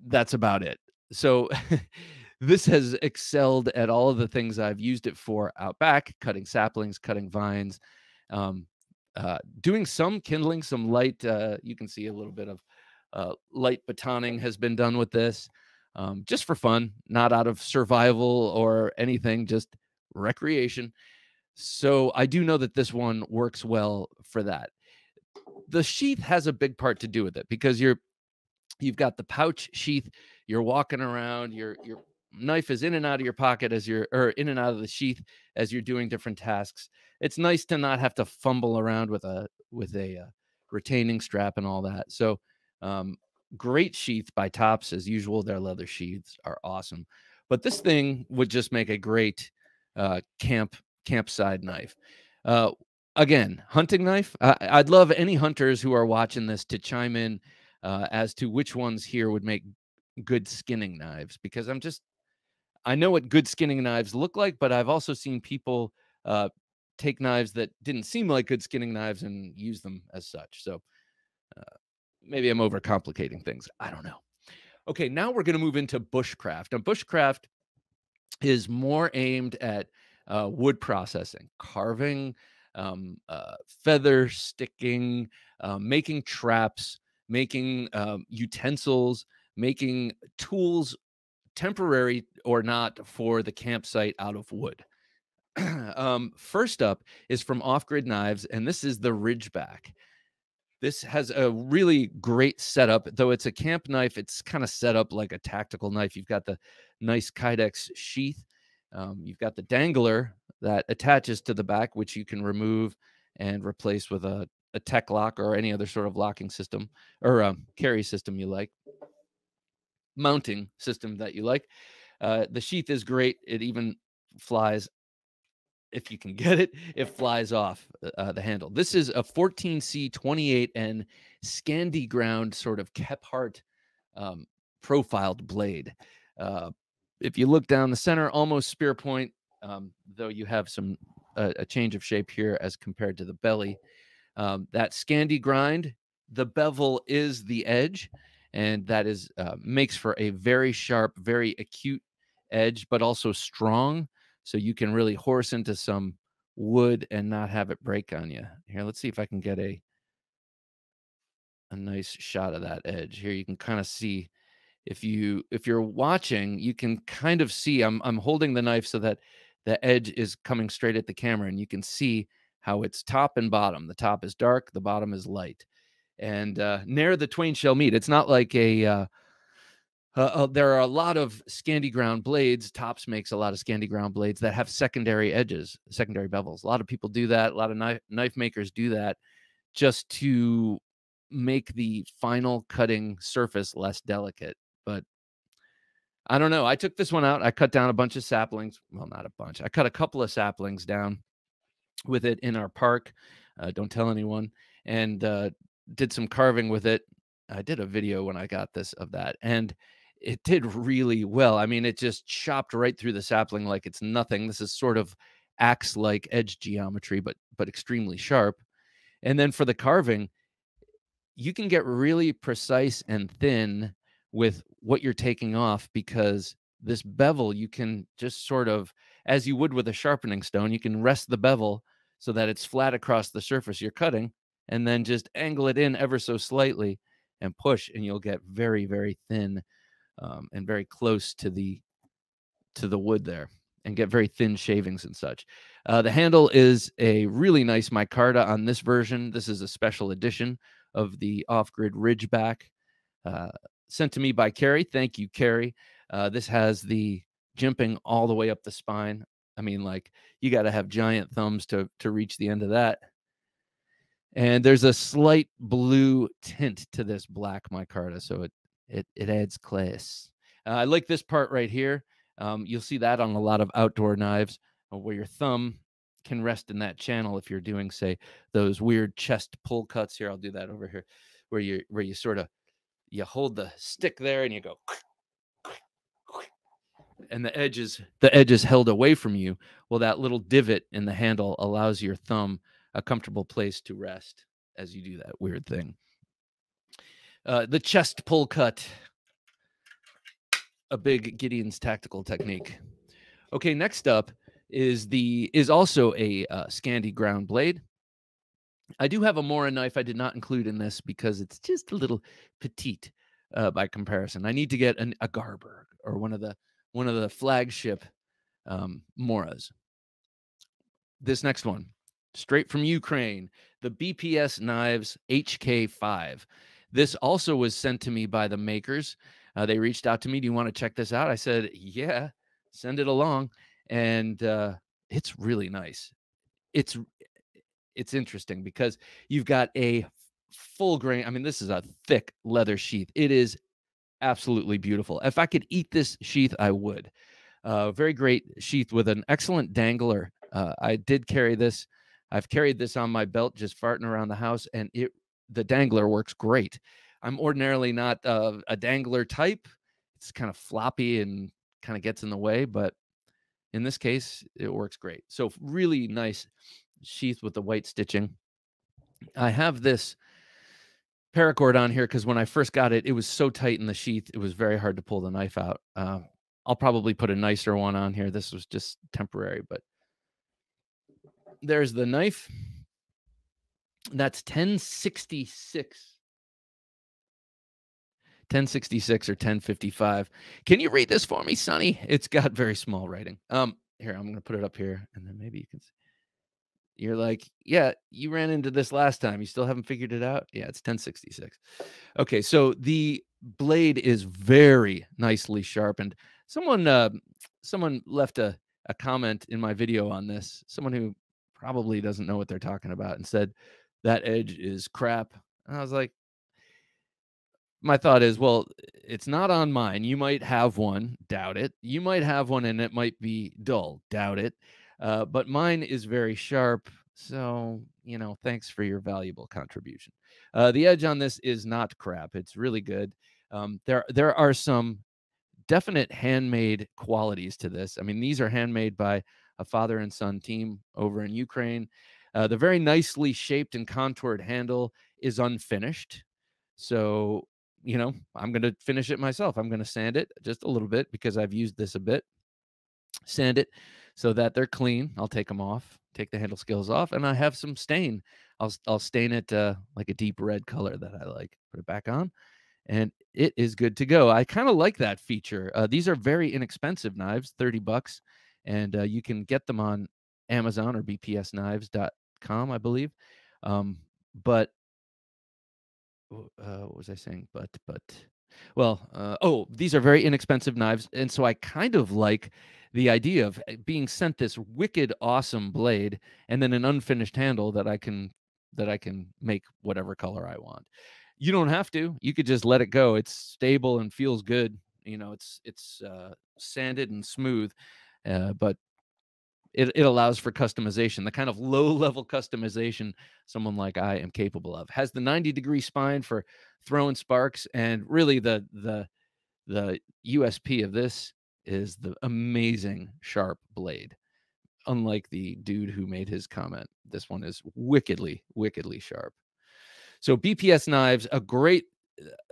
that's about it. So this has excelled at all of the things I've used it for out back, cutting saplings, cutting vines, um, uh, doing some kindling, some light. Uh, you can see a little bit of uh, light batoning has been done with this, um, just for fun, not out of survival or anything, just recreation. So I do know that this one works well for that. The sheath has a big part to do with it, because you're you've got the pouch sheath. You're walking around, your your knife is in and out of your pocket as you're, or in and out of the sheath as you're doing different tasks. It's nice to not have to fumble around with a with a uh, retaining strap and all that. So um, great sheath by Tops as usual. Their leather sheaths are awesome, but this thing would just make a great uh, camp campside knife. Uh, again, hunting knife. I, I'd love any hunters who are watching this to chime in uh, as to which ones here would make good skinning knives, because I'm just, I know what good skinning knives look like, but I've also seen people uh, take knives that didn't seem like good skinning knives and use them as such. So uh, maybe I'm overcomplicating things. I don't know. Okay, now we're going to move into bushcraft. Now, bushcraft is more aimed at uh, wood processing, carving, um, uh, feather sticking, uh, making traps, making um, utensils, making tools, temporary or not, for the campsite out of wood. um, first up is from Off-Grid Knives, and this is the Ridgeback. This has a really great setup, though it's a camp knife. It's kind of set up like a tactical knife. You've got the nice Kydex sheath. Um, you've got the dangler that attaches to the back, which you can remove and replace with a, a tech lock or any other sort of locking system or um, carry system you like. Mounting system that you like. Uh, the sheath is great. It even flies, if you can get it, it flies off uh, the handle. This is a fourteen C twenty-eight N Scandi ground sort of Kephart um, profiled blade. Uh, if you look down the center, almost spear point, um, though you have some uh, a change of shape here as compared to the belly. Um, that Scandi grind, the bevel is the edge. And that is uh, makes for a very sharp, very acute edge, but also strong. So you can really horse into some wood and not have it break on you. Here, let's see if I can get a a nice shot of that edge. Here, you can kind of see, if you if you're watching, you can kind of see. I'm I'm holding the knife so that the edge is coming straight at the camera, and you can see how it's top and bottom. The top is dark, the bottom is light, and uh, ne'er the twain shall meet. It's not like a uh, Uh, uh, there are a lot of Scandi ground blades. Tops makes a lot of Scandi ground blades that have secondary edges, secondary bevels. A lot of people do that. A lot of knife, knife makers do that just to make the final cutting surface less delicate. But I don't know. I took this one out. I cut down a bunch of saplings. Well, not a bunch. I cut a couple of saplings down with it in our park. Uh, don't tell anyone. And uh, did some carving with it. I did a video when I got this of that. And it did really well. I mean, it just chopped right through the sapling like it's nothing. This is sort of axe-like edge geometry, but but extremely sharp. And then for the carving, you can get really precise and thin with what you're taking off, because this bevel, you can just sort of, as you would with a sharpening stone, you can rest the bevel so that it's flat across the surface you're cutting, and then just angle it in ever so slightly and push, and you'll get very, very thin Um, and very close to the to the wood there, and get very thin shavings and such. Uh, the handle is a really nice micarta on this version. This is a special edition of the Off-Grid Ridgeback, uh, sent to me by Carrie. Thank you, Carrie. Uh, this has the jimping all the way up the spine. I mean, like, you got to have giant thumbs to to reach the end of that. And there's a slight blue tint to this black micarta, so it It, it adds class. Uh, I like this part right here. Um, you'll see that on a lot of outdoor knives, uh, where your thumb can rest in that channel if you're doing, say, those weird chest pull cuts. Here, I'll do that over here, where you where you sort of you hold the stick there and you go, and the edge is the edge is held away from you. Well, that little divot in the handle allows your thumb a comfortable place to rest as you do that weird thing. Uh, the chest pull cut, a big Gideon's tactical technique. Okay, next up is the is also a uh, Scandi ground blade. I do have a Mora knife I did not include in this because it's just a little petite uh, by comparison. I need to get an, a Garber or one of the one of the flagship um, Moras. This next one, straight from Ukraine, the B P S Knives H K five. This also was sent to me by the makers. Uh, they reached out to me. Do you want to check this out? I said, yeah, send it along. And uh, it's really nice. It's it's interesting because you've got a full grain. I mean, this is a thick leather sheath. It is absolutely beautiful. If I could eat this sheath, I would. Uh, very great sheath with an excellent dangler. Uh, I did carry this. I've carried this on my belt, just farting around the house, and it the dangler works great. I'm ordinarily not uh, a dangler type. It's kind of floppy and kind of gets in the way, but in this case, it works great. So really nice sheath with the white stitching. I have this paracord on here because when I first got it, it was so tight in the sheath, it was very hard to pull the knife out. Uh, I'll probably put a nicer one on here. This was just temporary, but there's the knife. That's ten sixty-six. ten sixty-six or ten fifty-five. Can you read this for me, Sonny? It's got very small writing. Um, here, I'm going to put it up here, and then maybe you can see. You're like, yeah, you ran into this last time. You still haven't figured it out? Yeah, it's ten sixty-six. Okay, so the blade is very nicely sharpened. Someone uh, someone left a, a comment in my video on this, someone who probably doesn't know what they're talking about, and said that edge is crap. And I was like, my thought is, well, it's not on mine. You might have one, doubt it. You might have one and it might be dull, doubt it. Uh, but mine is very sharp. So, you know, thanks for your valuable contribution. Uh, the edge on this is not crap. It's really good. Um, there, there are some definite handmade qualities to this. I mean, these are handmade by a father and son team over in Ukraine. Uh, the very nicely shaped and contoured handle is unfinished. So, you know, I'm going to finish it myself. I'm going to sand it just a little bit because I've used this a bit. Sand it so that they're clean. I'll take them off, take the handle scales off, and I have some stain. I'll, I'll stain it uh, like a deep red color that I like, put it back on, and it is good to go. I kind of like that feature. Uh, these are very inexpensive knives, thirty bucks, and uh, you can get them on Amazon or b p s knives dot com, I believe. Um, but uh, what was I saying? But, but, well, uh, oh, these are very inexpensive knives. And so I kind of like the idea of being sent this wicked, awesome blade and then an unfinished handle that I can, that I can make whatever color I want. You don't have to, you could just let it go. It's stable and feels good. You know, it's, it's uh, sanded and smooth, uh, but It, it allows for customization, the kind of low-level customization someone like I am capable of. Has the ninety-degree spine for throwing sparks, and really the the the U S P of this is the amazing sharp blade. Unlike the dude who made his comment, this one is wickedly, wickedly sharp. So B P S Knives, a great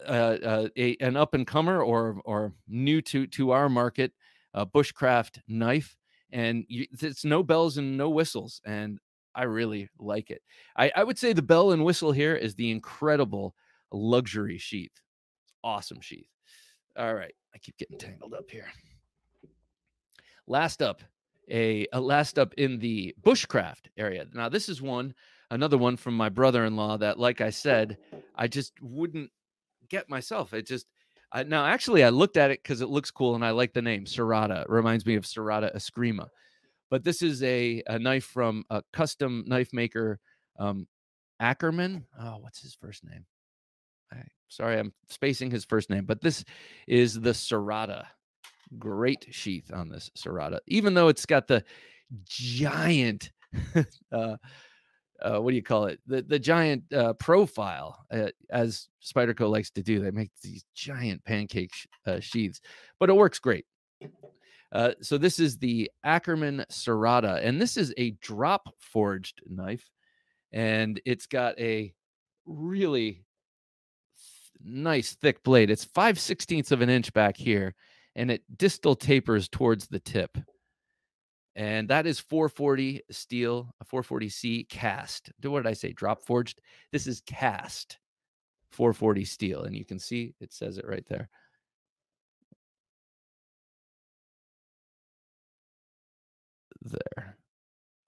uh, uh, a, an up-and-comer or or new to to our market uh, bushcraft knife. And you, it's no bells and no whistles, and I really like it. I, I would say the bell and whistle here is the incredible luxury sheath. Awesome sheath. All right, I keep getting tangled up here. Last up, a, a last up in the bushcraft area. Now, this is one, another one from my brother-in-law that, like I said, I just wouldn't get myself. It just... Uh, now, actually, I looked at it because it looks cool, and I like the name Serrata. It reminds me of Serrata Escrima. But this is a, a knife from a custom knife maker, um, Ackerman. Oh, what's his first name? I, sorry, I'm spacing his first name. But this is the Serrata. Great sheath on this Serrata, even though it's got the giant, uh, uh, what do you call it? The the giant uh, profile, uh, as Spyderco likes to do. They make these giant pancake sh uh, sheaths, but it works great. Uh, so this is the Ackerman Serrata, and this is a drop forged knife, and it's got a really th nice thick blade. It's five sixteenths of an inch back here, and it distal tapers towards the tip. And that is four forty steel, a four forty C cast. What did I say? Drop forged. This is cast four forty steel. And you can see it says it right there. There.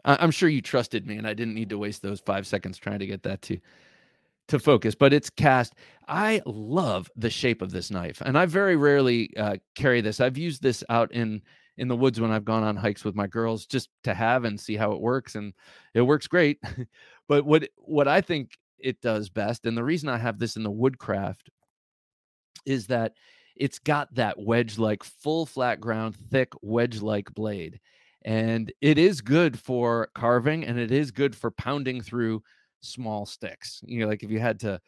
I'm sure you trusted me, and I didn't need to waste those five seconds trying to get that to, to focus, but it's cast. I love the shape of this knife, and I very rarely uh, carry this. I've used this out in... in the woods when I've gone on hikes with my girls, just to have and see how it works, and it works great. But what what I think it does best, and the reason I have this in the woodcraft, is that it's got that wedge-like, full flat ground, thick wedge-like blade, and it is good for carving, and it is good for pounding through small sticks. You know, like if you had to,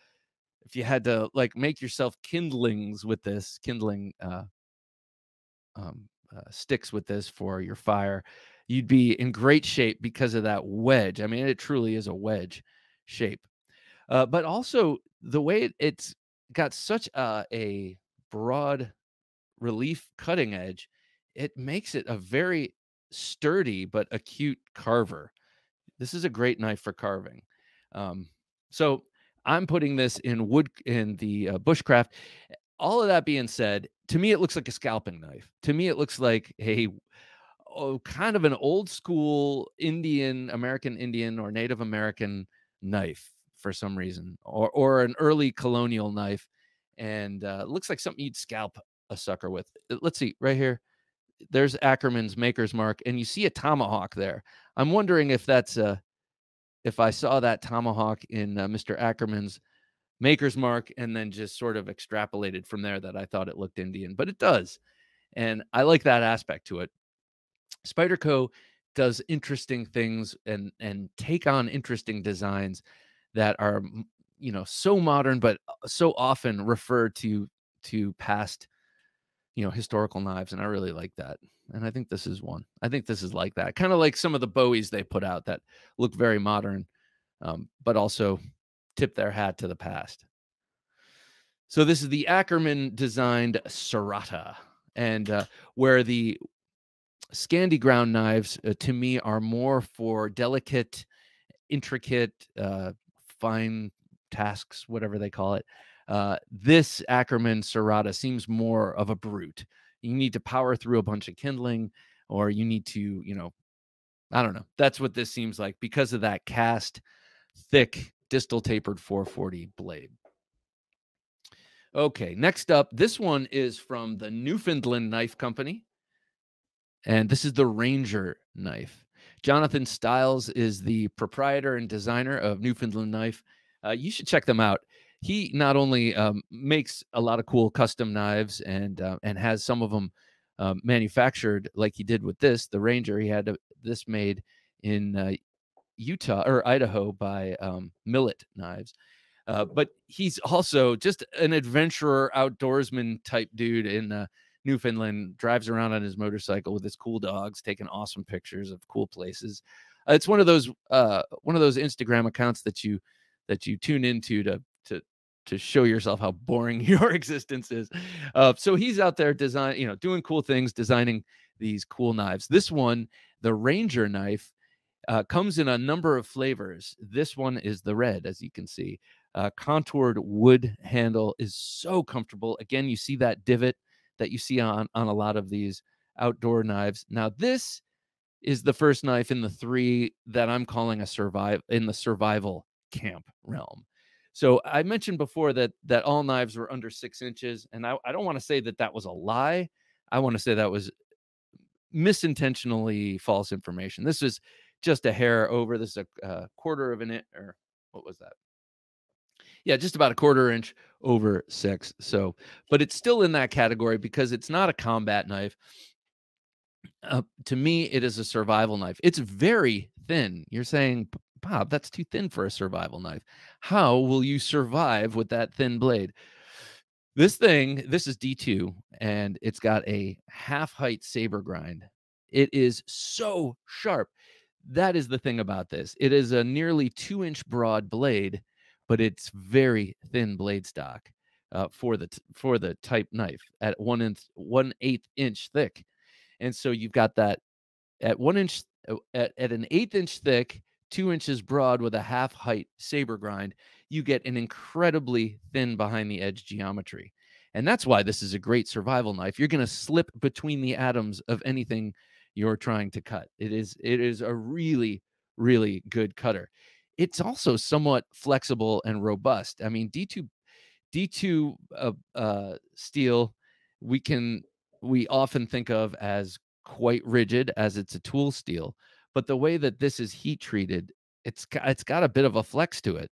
if you had to like make yourself kindlings with this, kindling. Uh, um, Uh, sticks with this for your fire, you'd be in great shape because of that wedge. I mean, it truly is a wedge shape, uh, but also the way it, it's got such a, a broad relief cutting edge, it makes it a very sturdy but acute carver. This is a great knife for carving. Um, so I'm putting this in wood in the uh, bushcraft. All of that being said, to me, it looks like a scalping knife. To me, it looks like a oh, kind of an old school Indian, American Indian or Native American knife for some reason, or, or an early colonial knife. And uh, it looks like something you'd scalp a sucker with. Let's see, right here, there's Ackerman's Maker's Mark, and you see a tomahawk there. I'm wondering if that's a, if I saw that tomahawk in uh, Mister Ackerman's Maker's Mark, and then just sort of extrapolated from there that I thought it looked Indian, but it does. And I like that aspect to it. Spyderco does interesting things and, and take on interesting designs that are, you know, so modern, but so often refer to, to past, you know, historical knives. And I really like that. And I think this is one, I think this is like that, kind of like some of the Bowies they put out that look very modern, um, but also tip their hat to the past. So this is the Ackerman designed Serrata, and uh, where the Scandi ground knives, uh, to me, are more for delicate, intricate, uh, fine tasks, whatever they call it. Uh, this Ackerman Serrata seems more of a brute. You need to power through a bunch of kindling, or you need to, you know, I don't know. That's what this seems like because of that cast, thick, distal tapered four forty blade. Okay, next up, this one is from the Newfoundland Knife Company, and this is the Ranger knife. Jonathan Stiles is the proprietor and designer of Newfoundland Knife. Uh, you should check them out. He not only um, makes a lot of cool custom knives and uh, and has some of them uh, manufactured, like he did with this, the Ranger. He had a, this made in uh, Utah or Idaho by um, Millet Knives. Uh, but he's also just an adventurer, outdoorsman type dude in uh, Newfoundland, drives around on his motorcycle with his cool dogs, taking awesome pictures of cool places. Uh, it's one of those uh, one of those Instagram accounts that you that you tune into to to to show yourself how boring your existence is. Uh, so he's out there design, you know, doing cool things, designing these cool knives. This one, the Ranger knife, uh, comes in a number of flavors. This one is the red, as you can see. Uh, contoured wood handle is so comfortable. Again, you see that divot that you see on, on a lot of these outdoor knives. Now, this is the first knife in the three that I'm calling a survive in the survival camp realm. So I mentioned before that that all knives were under six inches, and I, I don't want to say that that was a lie. I want to say that was misintentionally false information. This is just a hair over. This is a uh, quarter of an inch, or what was that? Yeah, just about a quarter inch over six. So, but it's still in that category because it's not a combat knife. Uh, to me, it is a survival knife. It's very thin. You're saying, Bob, that's too thin for a survival knife. How will you survive with that thin blade? This thing, this is D two, and it's got a half-height saber grind. It is so sharp. That is the thing about this. It is a nearly two-inch broad blade, but it's very thin blade stock uh, for the for the type knife at one inch, one eighth inch thick, and so you've got that at one inch at, at an eighth inch thick, two inches broad with a half height saber grind. You get an incredibly thin behind the edge geometry, and that's why this is a great survival knife. You're going to slip between the atoms of anything you're trying to cut. It is it is a really really good cutter. It's also somewhat flexible and robust. I mean, D two, D two uh, uh, steel, we can we often think of as quite rigid, as it's a tool steel. But the way that this is heat treated, it's it's got a bit of a flex to it.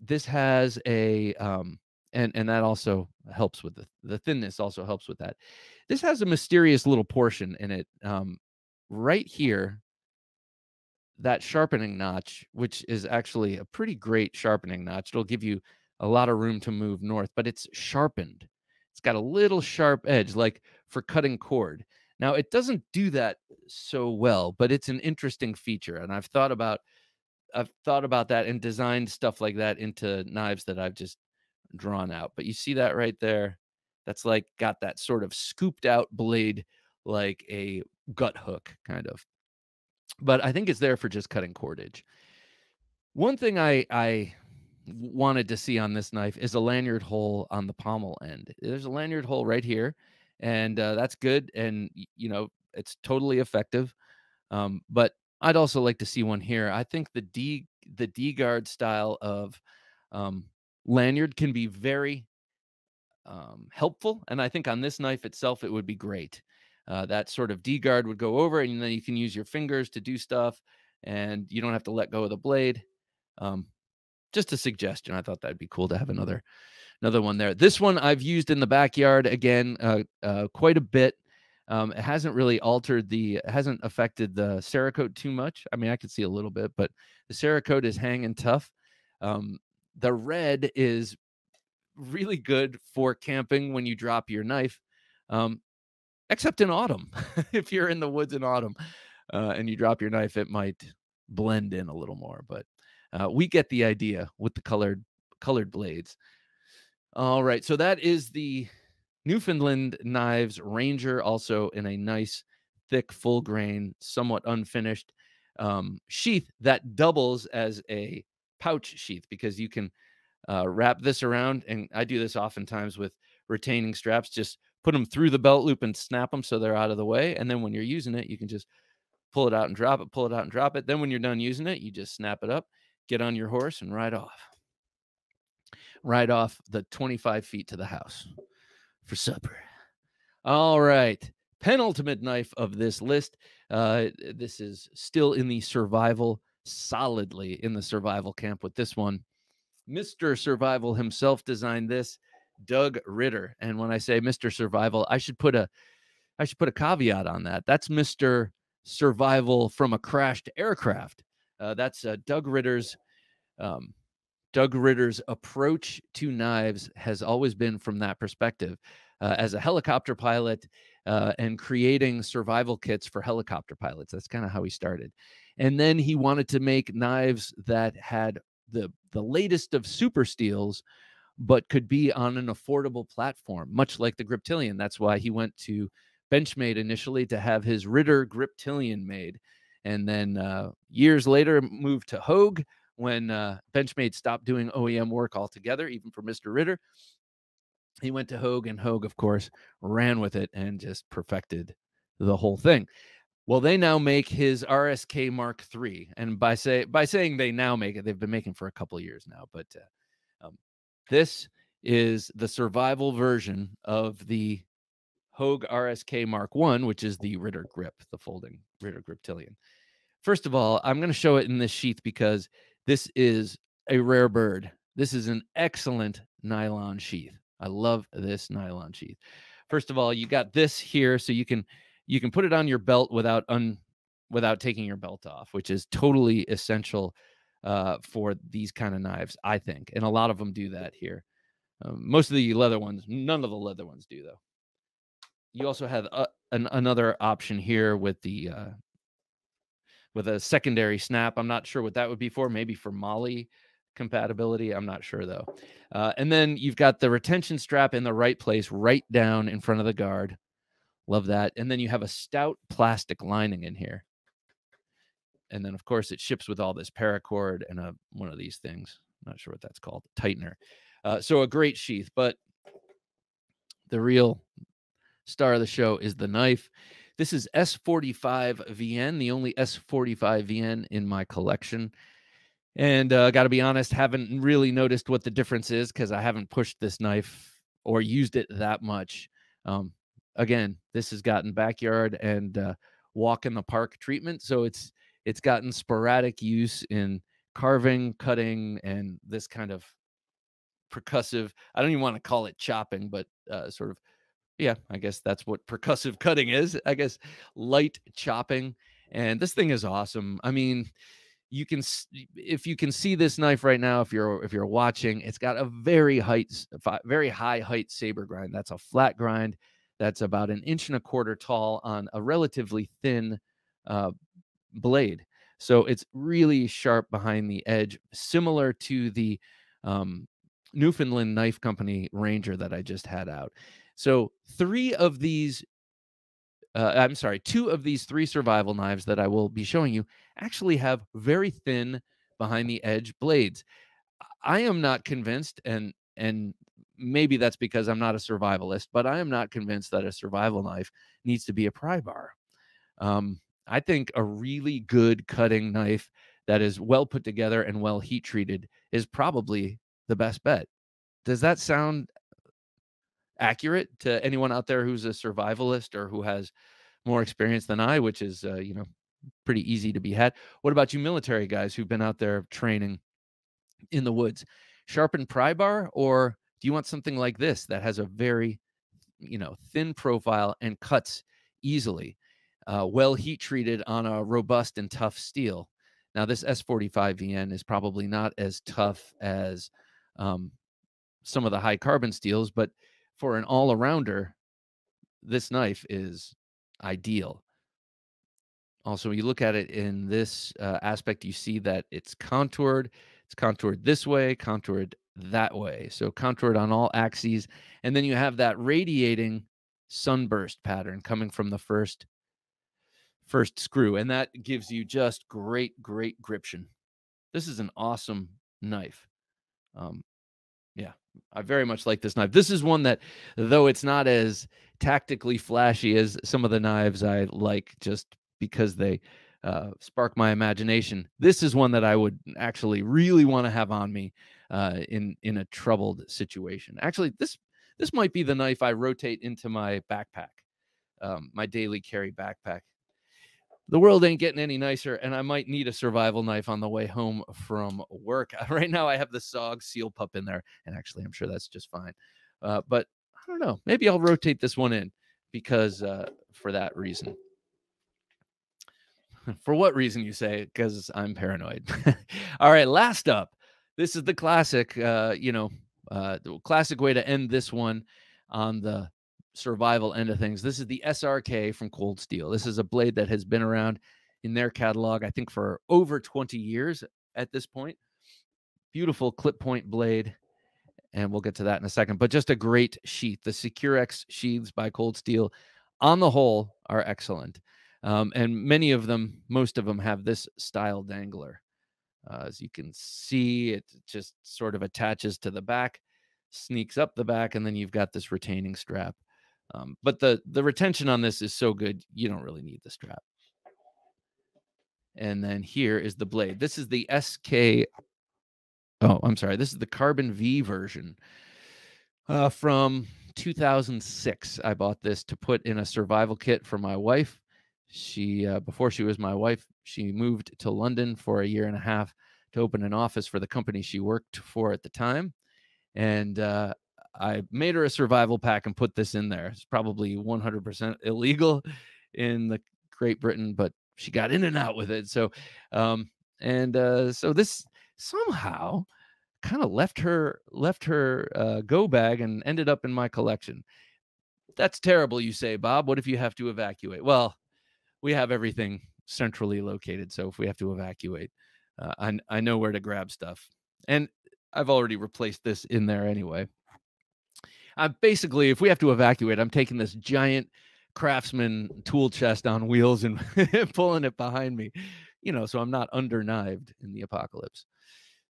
This has a um, and and that also helps with the the thinness. Also helps with that. This has a mysterious little portion in it um, right here. That sharpening notch, which is actually a pretty great sharpening notch. It'll give you a lot of room to move north, but it's sharpened. It's got a little sharp edge, like for cutting cord. Now, it doesn't do that so well, but it's an interesting feature. And I've thought about, I've thought about that and designed stuff like that into knives that I've just drawn out. But you see that right there? That's like got that sort of scooped out blade, like a gut hook kind of. But I think it's there for just cutting cordage. One thing I, I wanted to see on this knife is a lanyard hole on the pommel end. There's a lanyard hole right here, and uh, that's good. And, you know, it's totally effective. Um, but I'd also like to see one here. I think the D, the D-guard style of um, lanyard can be very um, helpful. And I think on this knife itself, it would be great. Uh, that sort of D guard would go over, and then you can use your fingers to do stuff, and you don't have to let go of the blade. Um, just a suggestion. I thought that'd be cool to have another, another one there. This one I've used in the backyard again uh, uh, quite a bit. Um, it hasn't really altered the, it hasn't affected the Cerakote too much. I mean, I could see a little bit, but the Cerakote is hanging tough. Um, the red is really good for camping when you drop your knife. Um, Except in autumn, if you're in the woods in autumn uh, and you drop your knife, it might blend in a little more. But uh, we get the idea with the colored colored blades. All right, so that is the Newfoundland Knives Ranger, also in a nice thick, full grain, somewhat unfinished um, sheath that doubles as a pouch sheath, because you can uh, wrap this around. And I do this oftentimes with retaining straps, just put them through the belt loop and snap them so they're out of the way. And then when you're using it, you can just pull it out and drop it, pull it out and drop it. Then when you're done using it, you just snap it up, get on your horse and ride off. Ride off the twenty-five feet to the house for supper. All right. Penultimate knife of this list. Uh, this is still in the survival, solidly in the survival camp with this one. Mister Survival himself designed this, Doug Ritter. And when I say Mister Survival, I should put a, I should put a caveat on that. That's Mister Survival from a crashed aircraft. Uh, that's uh, Doug Ritter's, um, Doug Ritter's approach to knives has always been from that perspective. Uh, as a helicopter pilot, uh, and creating survival kits for helicopter pilots. That's kind of how he started. And then he wanted to make knives that had the, the latest of super steels, but could be on an affordable platform, much like the Griptilian. That's why he went to Benchmade initially to have his Ritter Griptilian made. And then uh, years later, moved to Hogue when uh, Benchmade stopped doing O E M work altogether, even for Mister Ritter. He went to Hogue, and Hogue, of course, ran with it and just perfected the whole thing. Well, they now make his R S K Mark three. And by say by saying they now make it, they've been making for a couple of years now. But uh, um, this is the survival version of the Hogue R S K Mark one, which is the Ritter Grip, the folding Ritter Griptilian. First of all, I'm going to show it in this sheath because this is a rare bird. This is an excellent nylon sheath. I love this nylon sheath. First of all, you got this here, so you can you can put it on your belt without un without taking your belt off, which is totally essential uh, for these kind of knives, I think. And a lot of them do that here. Um, most of the leather ones, none of the leather ones do though. You also have a, an, another option here with the uh, with a secondary snap. I'm not sure what that would be for. Maybe for Molly compatibility, I'm not sure though. Uh, and then you've got the retention strap in the right place, right down in front of the guard. Love that. And then you have a stout plastic lining in here. And then of course it ships with all this paracord and a, one of these things. I'm not sure what that's called, tightener. Uh, so a great sheath, but the real star of the show is the knife. This is S forty-five V N, the only S forty-five V N in my collection. And I uh, got to be honest, haven't really noticed what the difference is because I haven't pushed this knife or used it that much. Um, again, this has gotten backyard and uh, walk in the park treatment. So it's it's gotten sporadic use in carving, cutting, and this kind of percussive. I don't even want to call it chopping, but uh, sort of, yeah, I guess that's what percussive cutting is. I guess light chopping. And this thing is awesome. I mean, you can, if you can see this knife right now, if you're if you're watching, it's got a very height, very high height saber grind. That's a flat grind. That's about an inch and a quarter tall on a relatively thin uh, blade. So it's really sharp behind the edge, similar to the um, Newfoundland Knife Company Ranger that I just had out. So three of these. Uh, I'm sorry, two of these three survival knives that I will be showing you actually have very thin behind the edge blades. I am not convinced, and and maybe that's because I'm not a survivalist, but I am not convinced that a survival knife needs to be a pry bar. Um, I think a really good cutting knife that is well put together and well heat treated is probably the best bet. Does that sound accurate to anyone out there who's a survivalist or who has more experience than I, which is, uh, you know, pretty easy to be had? What about you military guys who've been out there training in the woods? Sharpened pry bar, or do you want something like this that has a very, you know, thin profile and cuts easily, uh, well heat treated on a robust and tough steel? Now, this S forty-five V N is probably not as tough as um, some of the high carbon steels, but for an all-arounder, this knife is ideal. Also, when you look at it in this uh, aspect, you see that it's contoured. It's contoured this way, contoured that way. So contoured on all axes. And then you have that radiating sunburst pattern coming from the first first screw, and that gives you just great, great gription. This is an awesome knife. Um, yeah, I very much like this knife. This is one that, though it's not as tactically flashy as some of the knives I like, just because they uh, spark my imagination, this is one that I would actually really want to have on me uh, in in a troubled situation. Actually, this this might be the knife I rotate into my backpack, um, my daily carry backpack. The world ain't getting any nicer, and I might need a survival knife on the way home from work. Right now, I have the S O G Seal Pup in there, and actually, I'm sure that's just fine. Uh, but I don't know. Maybe I'll rotate this one in because uh, for that reason. For what reason, you say? Because I'm paranoid. All right, last up. This is the classic, uh, you know, uh, the classic way to end this one on the survival end of things. This is the S R K from Cold Steel. This is a blade that has been around in their catalog, I think, for over twenty years at this point. Beautiful clip point blade, and we'll get to that in a second, but just a great sheath. The Securex sheaths by Cold Steel on the whole are excellent, um, and many of them, most of them, have this style dangler. Uh, as you can see, it just sort of attaches to the back, sneaks up the back, and then you've got this retaining strap. Um, but the, the retention on this is so good, you don't really need the strap. And then here is the blade. This is the S K. Oh, I'm sorry. This is the Carbon V version uh, from two thousand six. I bought this to put in a survival kit for my wife. She, uh, before she was my wife, she moved to London for a year and a half to open an office for the company she worked for at the time. And, uh, I made her a survival pack and put this in there. It's probably one hundred percent illegal in the Great Britain, but she got in and out with it. So, um, and uh, so this somehow kind of left her left her uh, go bag and ended up in my collection. That's terrible, you say, Bob. What if you have to evacuate? Well, we have everything centrally located, so if we have to evacuate, uh, I, I know where to grab stuff. And I've already replaced this in there anyway. I'm basically, if we have to evacuate, I'm taking this giant Craftsman tool chest on wheels and pulling it behind me, you know, so I'm not underknived in the apocalypse.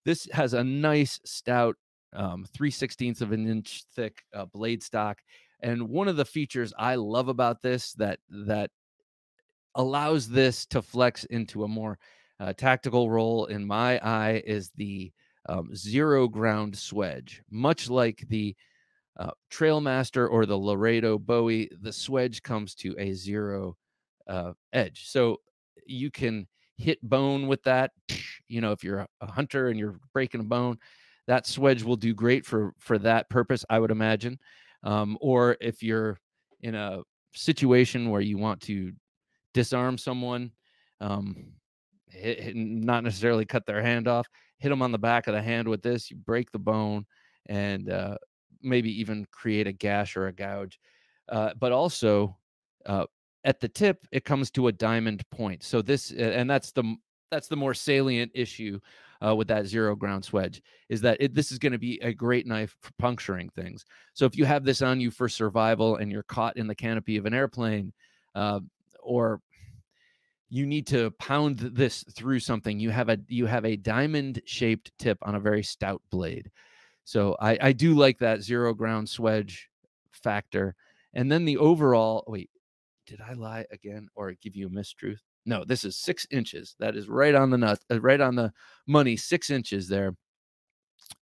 This has a nice stout um, three sixteenths of an inch thick uh, blade stock. And one of the features I love about this that that allows this to flex into a more uh, tactical role in my eye is the um, zero ground swedge, much like the Uh, Trailmaster or the Laredo Bowie. The swedge comes to a zero uh, edge, so you can hit bone with that. You know, if you're a hunter and you're breaking a bone, that swedge will do great for for that purpose, I would imagine. Um, or if you're in a situation where you want to disarm someone, um, hit, hit, not necessarily cut their hand off, hit them on the back of the hand with this. You break the bone and uh, maybe even create a gash or a gouge. Uh, but also uh, at the tip, it comes to a diamond point. So this, and that's the, that's the more salient issue uh, with that zero ground swedge, is that it, this is going to be a great knife for puncturing things. So if you have this on you for survival and you're caught in the canopy of an airplane, uh, or you need to pound this through something, you have a, you have a diamond shaped tip on a very stout blade. So I, I do like that zero ground swedge factor. And then the overall, wait, did I lie again or give you a mistruth? No, this is six inches. That is right on the nut, right on the money, six inches there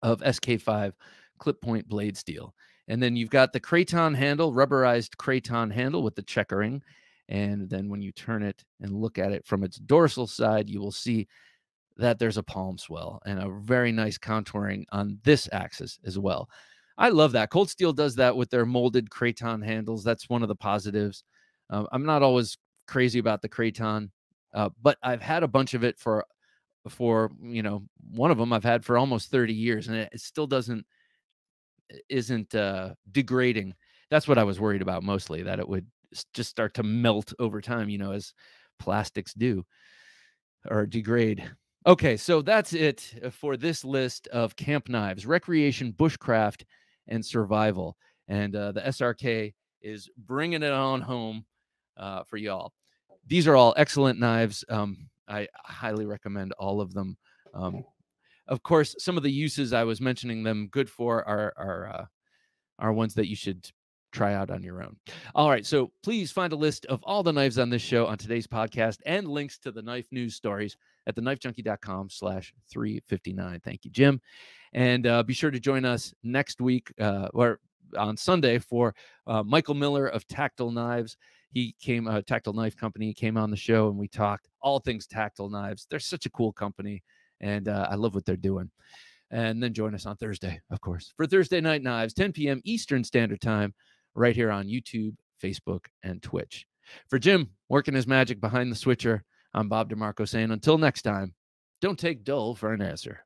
of S K five clip point blade steel. And then you've got the Kraton handle, rubberized Kraton handle with the checkering. And then when you turn it and look at it from its dorsal side, you will see that there's a palm swell and a very nice contouring on this axis as well. I love that. Cold Steel does that with their molded Kraton handles. That's one of the positives. Um, I'm not always crazy about the Kraton, uh, but I've had a bunch of it for, for, you know, one of them I've had for almost thirty years, and it still doesn't, isn't uh, degrading. That's what I was worried about mostly, that it would just start to melt over time, you know, as plastics do or degrade. Okay, so that's it for this list of camp knives, recreation, bushcraft, and survival. And uh, the S R K is bringing it on home uh, for y'all. these are all excellent knives. Um, I highly recommend all of them. Um, of course, some of the uses I was mentioning them good for are, are, uh, are ones that you should try out on your own. All right, so please find a list of all the knives on this show, on today's podcast, and links to the knife news stories at the knife junkie dot com slash three fifty-nine. Thank you, Jim. And uh, be sure to join us next week uh, or on Sunday for uh, Michael Miller of Tactile Knives. He came, uh, Tactile Knife Company, came on the show, and we talked all things tactile knives. They're such a cool company, and uh, I love what they're doing. And then join us on Thursday, of course, for Thursday Night Knives, ten p m Eastern Standard Time, right here on YouTube, Facebook, and Twitch. For Jim, working his magic behind the switcher, I'm Bob DeMarco saying until next time, don't take dull for an answer.